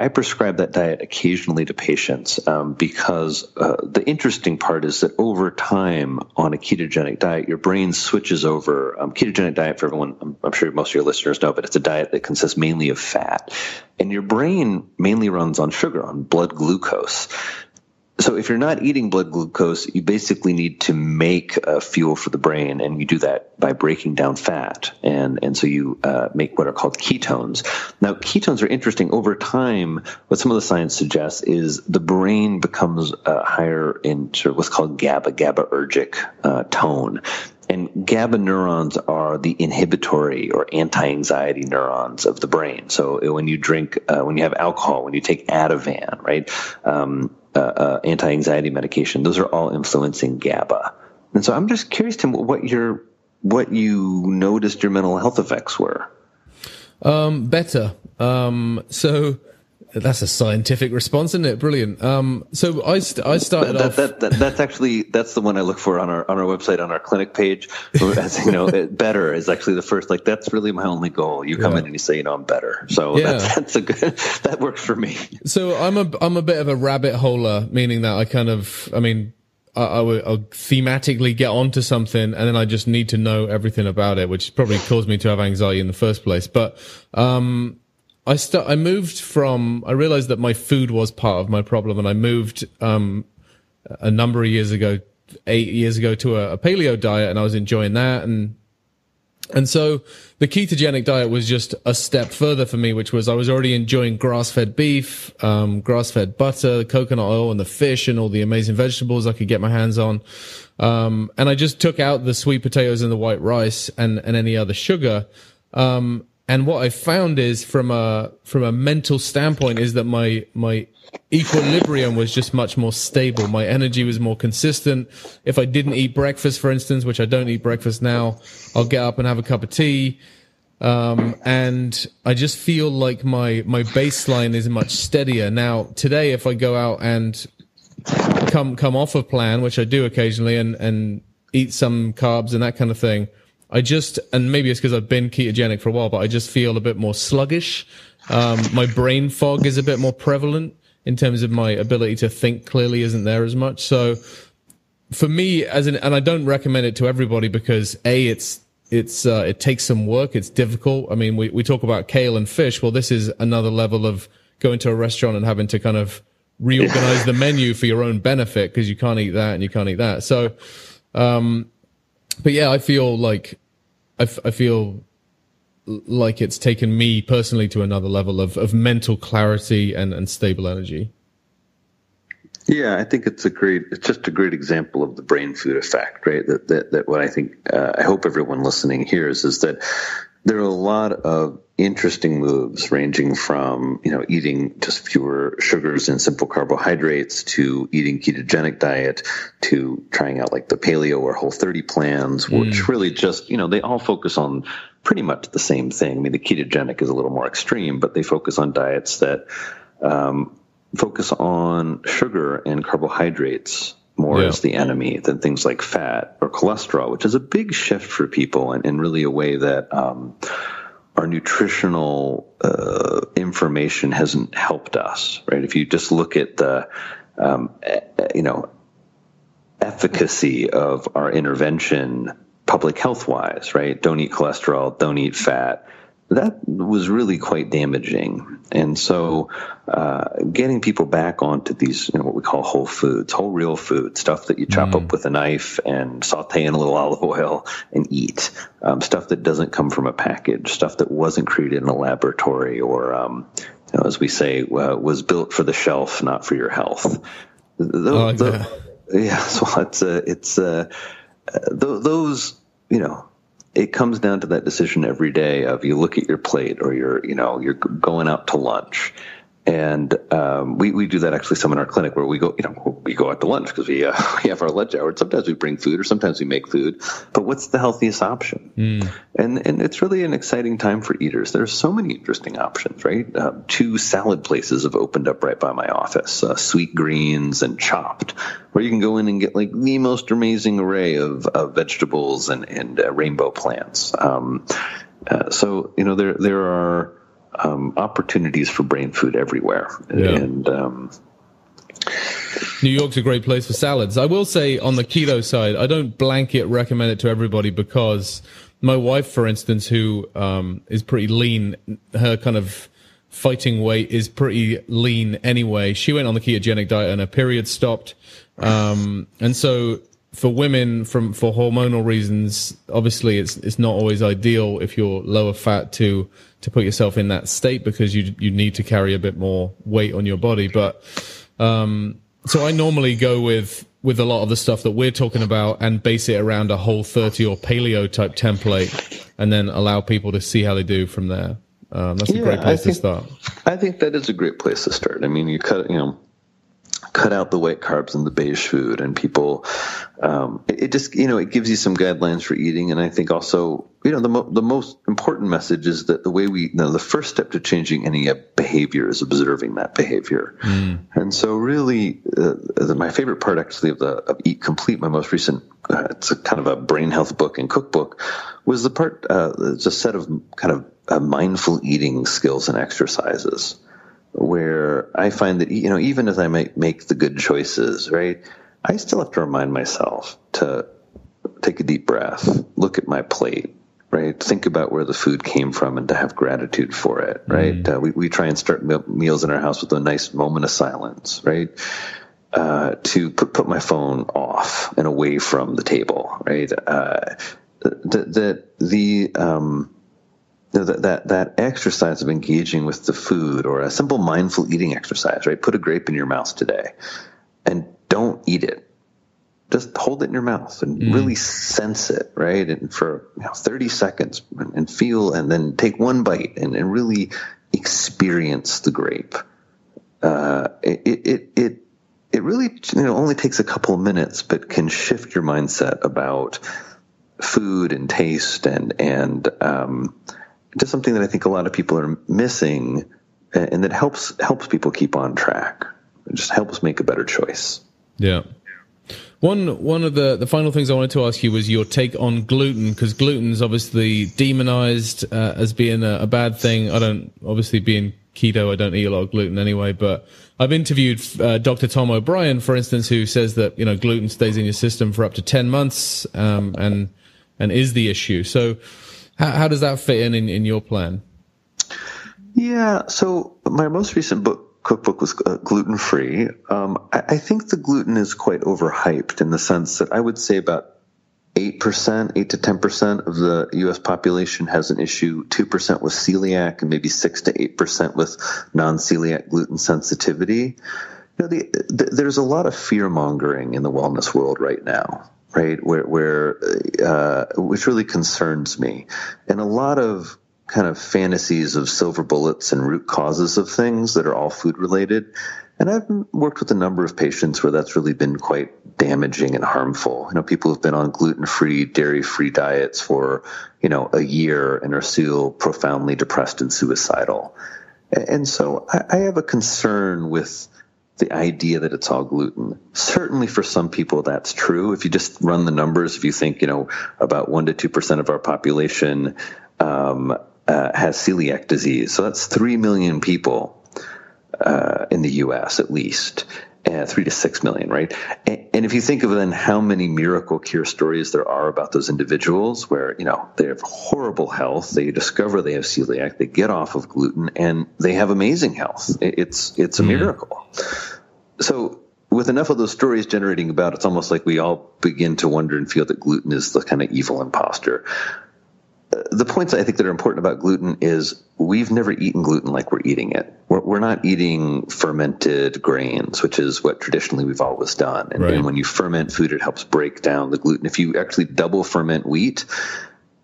I prescribe that diet occasionally to patients because the interesting part is that over time on a ketogenic diet, your brain switches over. Ketogenic diet, for everyone, I'm sure most of your listeners know, but it's a diet that consists mainly of fat. And your brain mainly runs on sugar, on blood glucose. So if you're not eating blood glucose, you basically need to make fuel for the brain, and you do that by breaking down fat. And so you make what are called ketones. Now, ketones are interesting. Over time, what some of the science suggests is the brain becomes higher in sort of what's called GABAergic tone. And GABA neurons are the inhibitory or anti-anxiety neurons of the brain. So when you drink, when you have alcohol, when you take Ativan, right, anti-anxiety medication, those are all influencing GABA. And so I'm just curious, Tim, what you noticed your mental health effects were. Better. So that's a scientific response, isn't it? Brilliant. So I started off. That's the one I look for on our website, on our clinic page. As you know, better is actually the first. Like, that's really my only goal. You come in and you say, I'm better. So that's a good. That works for me. So I'm a bit of a rabbit holer, meaning that I'll thematically get onto something, and then I just need to know everything about it, which probably caused me to have anxiety in the first place. But I realized that my food was part of my problem, and I moved a number of years ago, 8 years ago, to a paleo diet, and I was enjoying that, and so the ketogenic diet was just a step further for me, which was I was already enjoying grass-fed beef, grass-fed butter, coconut oil, and the fish, and all the amazing vegetables I could get my hands on, and I just took out the sweet potatoes and the white rice and any other sugar. And what I found is, from a mental standpoint, is that my equilibrium was just much more stable. My energy was more consistent. If I didn't eat breakfast, for instance, which I don't eat breakfast now, I'll get up and have a cup of tea. And I just feel like my baseline is much steadier. Now, today, if I go out and come off a plan, which I do occasionally, and eat some carbs and that kind of thing, and maybe it's because I've been ketogenic for a while, but I just feel a bit more sluggish. My brain fog is a bit more prevalent in terms of my ability to think clearly isn't there as much. So for me, and I don't recommend it to everybody because it's it takes some work. It's difficult. I mean, we talk about kale and fish. Well, this is another level of going to a restaurant and having to kind of reorganize the menu for your own benefit, because you can't eat that and you can't eat that. So, but yeah, I feel like I feel like it's taken me personally to another level of mental clarity and stable energy. Yeah, I think it's just a great example of the brain food effect, right? That what I think, I hope everyone listening hears, is that there are a lot of interesting moves, ranging from eating just fewer sugars and simple carbohydrates, to eating ketogenic diet, to trying out like the paleo or Whole30 plans, which really just they all focus on pretty much the same thing. I mean, the ketogenic is a little more extreme, but they focus on diets that focus on sugar and carbohydrates more as the enemy than things like fat or cholesterol, which is a big shift for people, and really a way that our nutritional information hasn't helped us, right? If you just look at the, efficacy of our intervention public health-wise, right? Don't eat cholesterol, don't eat fat. That was really quite damaging. And so getting people back onto these, what we call whole foods, whole real food, stuff that you chop up with a knife and saute in a little olive oil and eat, stuff that doesn't come from a package, stuff that wasn't created in a laboratory or, as we say, was built for the shelf, not for your health. So it comes down to that decision every day of you look at your plate or you're going out to lunch. And we do that actually some in our clinic where we go out to lunch because we have our lunch hour. Sometimes we bring food or sometimes we make food. But what's the healthiest option? And it's really an exciting time for eaters. There's so many interesting options, right? Two salad places have opened up right by my office, Sweet Greens and Chopped, where you can go in and get like the most amazing array of vegetables and rainbow plants. So there are opportunities for brain food everywhere. Yeah. And New York's a great place for salads. I will say on the keto side, I don't blanket recommend it to everybody because my wife, for instance, who is pretty lean, her kind of fighting weight is pretty lean anyway. She went on the ketogenic diet and her period stopped. And so for women, for hormonal reasons, obviously it's not always ideal if you're lower fat to put yourself in that state because you need to carry a bit more weight on your body. But so I normally go with a lot of the stuff that we're talking about and base it around a Whole30 or paleo type template and then allow people to see how they do from there. That's a great place to start. I think that is a great place to start. I mean, you cut out the white carbs and the beige food, and people, it gives you some guidelines for eating. And I think also, the most important message is that the way the first step to changing any behavior is observing that behavior. And so really, my favorite part actually of Eat Complete, my most recent, it's a kind of a brain health book and cookbook, was the part, it's a set of kind of mindful eating skills and exercises, where I find that, even as I might make the good choices, right, I still have to remind myself to take a deep breath, look at my plate, right, think about where the food came from and to have gratitude for it, right? We try and start meals in our house with a nice moment of silence, right? To put my phone off and away from the table, right? That exercise of engaging with the food, or a simple mindful eating exercise, right? Put a grape in your mouth today and don't eat it. Just hold it in your mouth and really sense it, right? And for 30 seconds and feel, and then take one bite and really experience the grape. It really, only takes a couple of minutes, but can shift your mindset about food and taste and just something that I think a lot of people are missing, and that helps people keep on track. It just helps make a better choice. Yeah. One of the final things I wanted to ask you was your take on gluten, because gluten's obviously demonized as being a bad thing. Being keto, I don't eat a lot of gluten anyway, but I've interviewed Dr. Tom O'Brien, for instance, who says that, gluten stays in your system for up to 10 months and is the issue. So how does that fit in your plan? Yeah. So my most recent cookbook was gluten-free. I think the gluten is quite overhyped in the sense that I would say about 8% to 10% of the U.S. population has an issue, 2% with celiac, and maybe 6 to 8% with non-celiac gluten sensitivity. There's a lot of fear-mongering in the wellness world right now, right, where which really concerns me. And a lot of kind of fantasies of silver bullets and root causes of things that are all food-related. And I've worked with a number of patients where that's really been quite damaging and harmful. People have been on gluten-free, dairy-free diets for, a year and are still profoundly depressed and suicidal. And so I have a concern with the idea that it's all gluten. Certainly for some people that's true. If you just run the numbers, if you think, about 1% to 2% of our population has celiac disease. So that's 3 million people in the U.S. at least. 3 to 6 million, right? And if you think of then how many miracle cure stories there are about those individuals where, they have horrible health, they discover they have celiac, they get off of gluten, and they have amazing health. It's a miracle. So with enough of those stories generating about, it's almost like we all begin to wonder and feel that gluten is the kind of evil imposter. The points I think that are important about gluten is we've never eaten gluten like we're eating it. We're not eating fermented grains, which is what traditionally we've always done. And, right. And when you ferment food, it helps break down the gluten. If you actually double ferment wheat,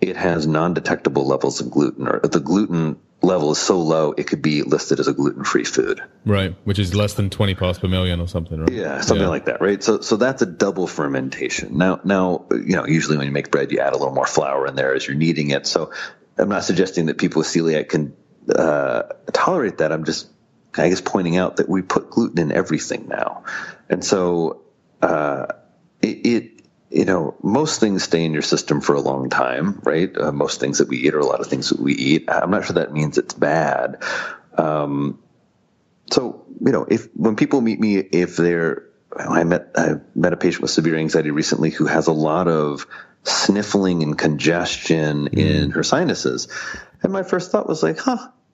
it has non-detectable levels of gluten, or the gluten level is so low it could be listed as a gluten-free food. Right, which is less than 20 parts per million or something, right? Yeah, something like that, right? So that's a double fermentation. Now, usually when you make bread, you add a little more flour in there as you're kneading it. So I'm not suggesting that people with celiac can tolerate that. I'm just, I guess, pointing out that we put gluten in everything now. And so most things stay in your system for a long time, right? Most things that we eat, or a lot of things that we eat. I'm not sure that means it's bad. When people meet me, I met a patient with severe anxiety recently who has a lot of sniffling and congestion in her sinuses. And my first thought was like,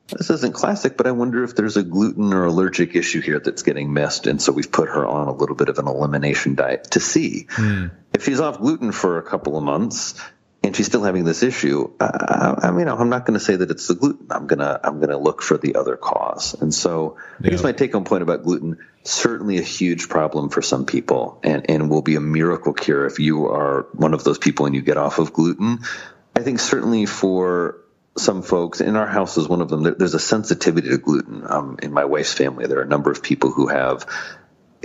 this isn't classic, but I wonder if there's a gluten or allergic issue here that's getting missed. And so we've put her on a little bit of an elimination diet to see. If she's off gluten for a couple of months and she's still having this issue, I'm not going to say that it's the gluten. I'm going to look for the other cause. And so I guess my take home point about gluten, certainly a huge problem for some people and will be a miracle cure if you are one of those people and you get off of gluten. I think certainly for some folks, in our house is one of them, there's a sensitivity to gluten. In my wife's family, there are a number of people who have,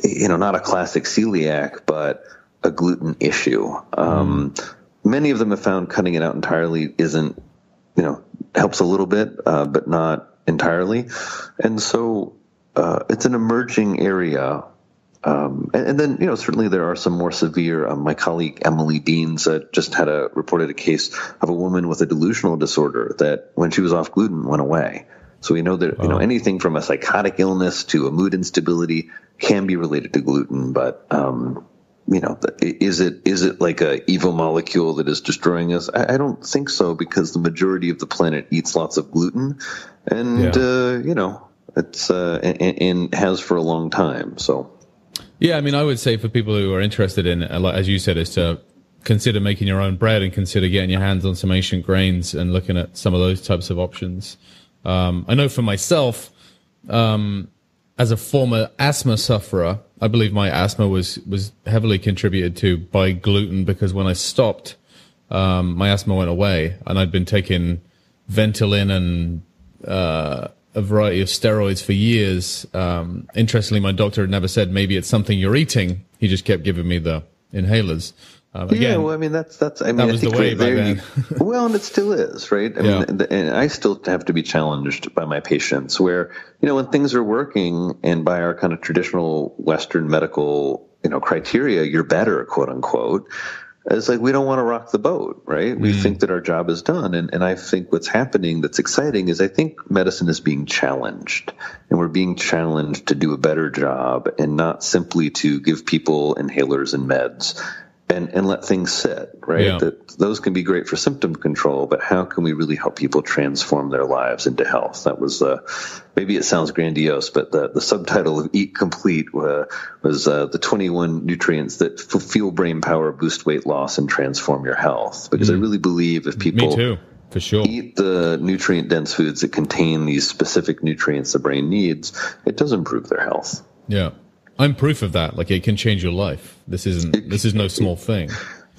not a classic celiac, but a gluten issue. Many of them have found cutting it out entirely isn't, helps a little bit, but not entirely. And so it's an emerging area. And then certainly there are some more severe, my colleague Emily Deans just had reported a case of a woman with a delusional disorder that when she was off gluten went away. So we know that, anything from a psychotic illness to a mood instability can be related to gluten, but, is it like a evil molecule that is destroying us? I don't think so, because the majority of the planet eats lots of gluten and, it's, and has for a long time. So. Yeah, I would say for people who are interested in it, as you said, is to consider making your own bread and consider getting your hands on some ancient grains and looking at some of those types of options. I know for myself, as a former asthma sufferer, I believe my asthma was heavily contributed to by gluten, because when I stopped, my asthma went away, and I'd been taking Ventolin and a variety of steroids for years. Interestingly, my doctor had never said maybe it's something you're eating. He just kept giving me the inhalers. That was the way back then. And it still is, right? And I still have to be challenged by my patients where, when things are working and by our kind of traditional Western medical, criteria, you're better, quote unquote. It's like we don't want to rock the boat, right? We think that our job is done. And I think what's happening that's exciting is I think medicine is being challenged. And we're being challenged to do a better job and not simply to give people inhalers and meds and let things sit, right? Yeah. That those can be great for symptom control, but how can we really help people transform their lives into health? That was maybe it sounds grandiose, but the subtitle of Eat Complete was the 21 nutrients that fuel brain power, boost weight loss, and transform your health. Because I really believe if people eat the nutrient-dense foods that contain these specific nutrients the brain needs, it does improve their health. Yeah. I'm proof of that. Like, it can change your life. This is no small thing.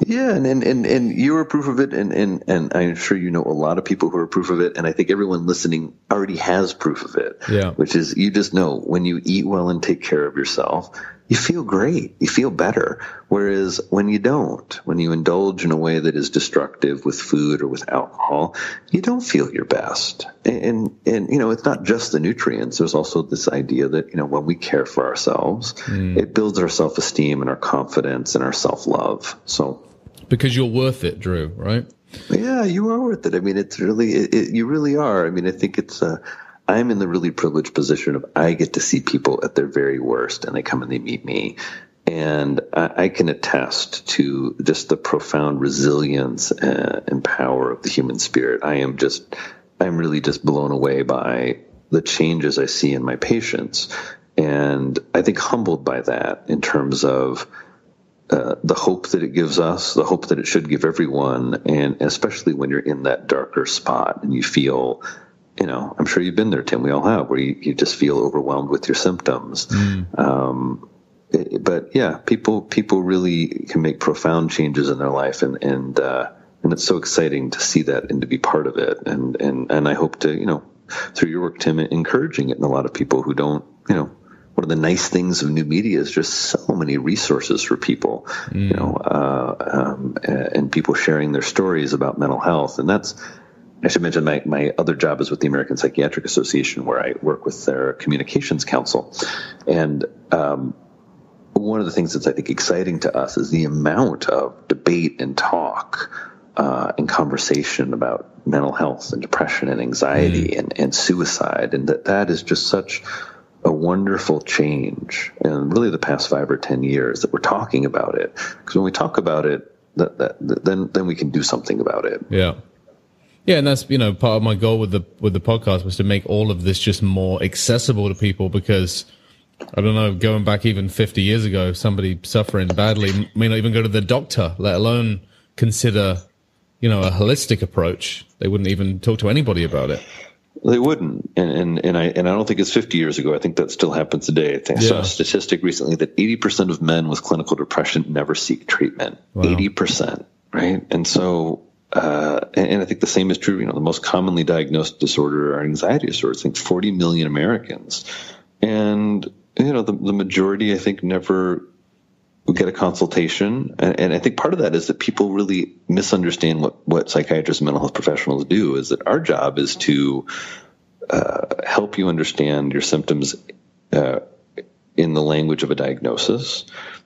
Yeah. And you are proof of it. And I'm sure, a lot of people who are proof of it. And I think everyone listening already has proof of it, which is, you just know when you eat well and take care of yourself, you feel great, you feel better. Whereas when you don't, when you indulge in a way that is destructive with food or with alcohol, you don't feel your best. And you know, it's not just the nutrients. There's also this idea that, you know, when we care for ourselves, it builds our self-esteem and our confidence and our self-love. So because you're worth it, Drew, right? Yeah, you are worth it. I mean, it's really, you really are. I mean, I think it's I'm in the really privileged position of I get to see people at their very worst, and they come and they meet me. And I can attest to just the profound resilience and power of the human spirit. I'm really just blown away by the changes I see in my patients. And I think humbled by that in terms of the hope that it gives us, the hope that it should give everyone. And especially when you're in that darker spot and you feel, you know, I'm sure you've been there, Tim, we all have, where you just feel overwhelmed with your symptoms. But yeah, people really can make profound changes in their life, and it's so exciting to see that and to be part of it. And I hope to, you know, through your work, Tim, encouraging it in a lot of people who don't, you know, one of the nice things of new media is just so many resources for people, you know, and people sharing their stories about mental health. And that's, I should mention, my other job is with the American Psychiatric Association, where I work with their communications council. And one of the things that's, I think, exciting to us is the amount of debate and talk and conversation about mental health and depression and anxiety and suicide. And that is just such a wonderful change. And really the past 5 or 10 years that we're talking about it, because when we talk about it, then we can do something about it. Yeah. Yeah, and that's, you know, part of my goal with the podcast was to make all of this just more accessible to people, because I don't know, going back even 50 years ago, somebody suffering badly may not even go to the doctor, let alone consider, you know, a holistic approach. They wouldn't even talk to anybody about it. They wouldn't, and I don't think it's 50 years ago. I think that still happens today. I think I saw a statistic recently that 80% of men with clinical depression never seek treatment. Wow. 80%, right? And so. And I think the same is true, you know, the most commonly diagnosed disorder are anxiety disorders. I think 40 million Americans. And, you know, the majority, I think, never get a consultation. And I think part of that is that people really misunderstand what psychiatrists and mental health professionals do, is that our job is to help you understand your symptoms in the language of a diagnosis,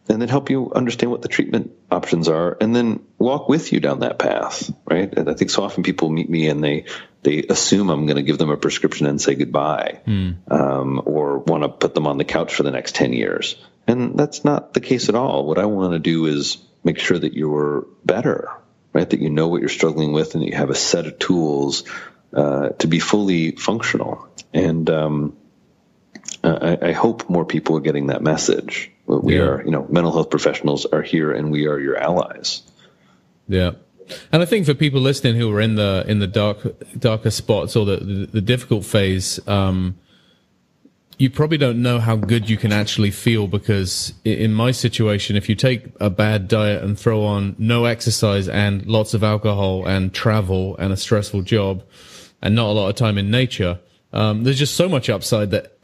and then help you understand what the treatment options are, and then walk with you down that path, right? And I think so often people meet me and they assume I'm going to give them a prescription and say goodbye, or want to put them on the couch for the next 10 years. And that's not the case at all. What I want to do is make sure that you're better, right? That you know what you're struggling with and that you have a set of tools to be fully functional. And I hope more people are getting that message. We are, you know, mental health professionals are here, and we are your allies. Yeah, and I think for people listening who are in the darker spots or the difficult phase, you probably don't know how good you can actually feel, because in my situation, if you take a bad diet and throw on no exercise and lots of alcohol and travel and a stressful job and not a lot of time in nature, there's just so much upside that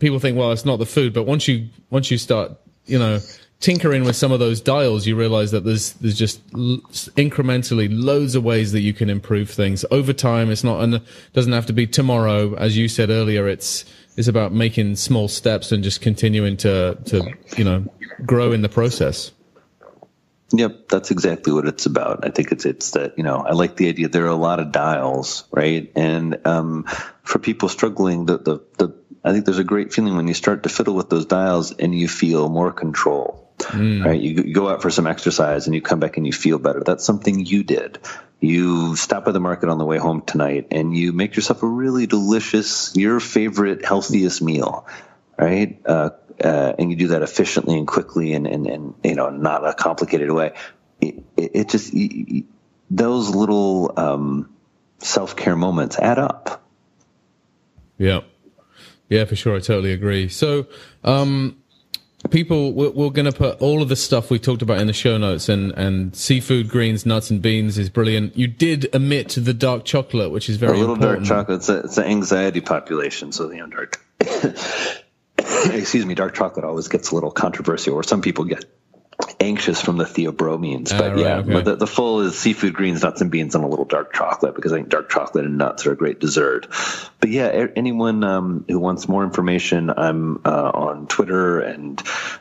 people think, well, it's not the food, but once you start, you know, tinkering with some of those dials, you realize that there's just incrementally loads of ways that you can improve things over time. It's not, and it doesn't have to be tomorrow, as you said earlier. It's about making small steps and just continuing to you know, grow in the process. Yep, that's exactly what it's about. I think it's that, you know, I like the idea there are a lot of dials, right? And for people struggling, I think there's a great feeling when you start to fiddle with those dials and you feel more control. Right? You go out for some exercise and you come back and you feel better. That's something you did. You stop by the market on the way home tonight and you make yourself a really delicious, your favorite, healthiest meal, right? And you do that efficiently and quickly and you know, not a complicated way. It just, those little self-care moments add up. Yeah. Yeah, for sure. I totally agree. So, people, we're going to put all of the stuff we talked about in the show notes, and seafood, greens, nuts, and beans is brilliant. You did omit the dark chocolate, which is very important. A little dark chocolate. It's an anxiety population, so the dark. excuse me, dark chocolate always gets a little controversial, or some people get anxious from the theobromines. But right, yeah, okay. But the full is seafood, greens, nuts, and beans, and a little dark chocolate, because I think dark chocolate and nuts are a great dessert. But yeah, anyone who wants more information, I'm on Twitter and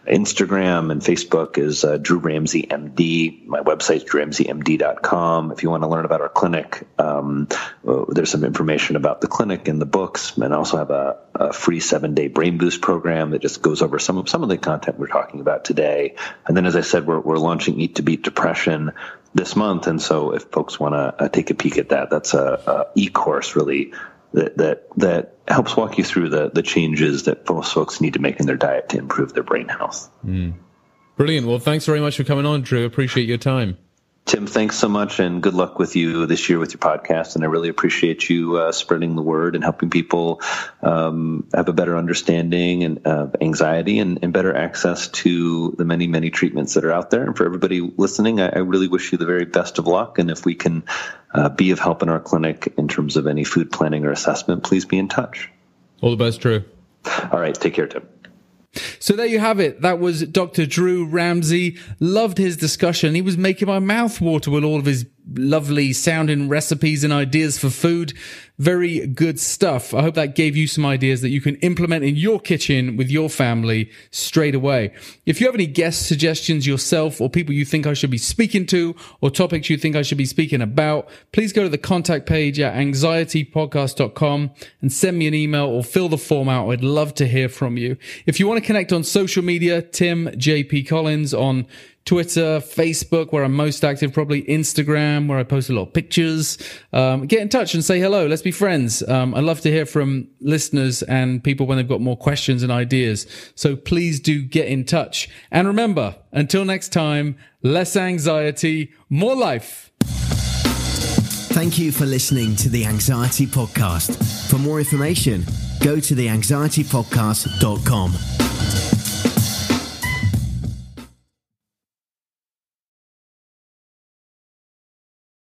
Instagram, and Facebook is Drew Ramsey MD. My website is DrewRamseyMD.com. If you want to learn about our clinic, there's some information about the clinic in the books, and also have a free 7-day brain boost program that just goes over some of the content we're talking about today. And then, as I said, we're launching Eat to Beat Depression this month. And so if folks want to take a peek at that, that's a e-course really that helps walk you through the changes that most folks need to make in their diet to improve their brain health. Mm. Brilliant. Well, thanks very much for coming on, Drew. Appreciate your time. Tim, thanks so much, and good luck with you this year with your podcast. And I really appreciate you spreading the word and helping people have a better understanding of anxiety and better access to the many, many treatments that are out there. And for everybody listening, I really wish you the very best of luck. And if we can be of help in our clinic in terms of any food planning or assessment, please be in touch. All the best, Drew. All right. Take care, Tim. So there you have it. That was Dr. Drew Ramsey. Loved his discussion. He was making my mouth water with all of his lovely sounding recipes and ideas for food. Very good stuff. I hope that gave you some ideas that you can implement in your kitchen with your family straight away. If you have any guest suggestions yourself, or people you think I should be speaking to, or topics you think I should be speaking about, please go to the contact page at anxietypodcast.com and send me an email or fill the form out. I'd love to hear from you. If you want to connect on social media, Tim J.P. Collins on Twitter, Facebook, where I'm most active, probably Instagram, where I post a lot of pictures. Get in touch and say hello. Let's be friends. I love to hear from listeners and people when they've got more questions and ideas. So please do get in touch. And remember, until next time, less anxiety, more life. Thank you for listening to The Anxiety Podcast. For more information, go to theanxietypodcast.com.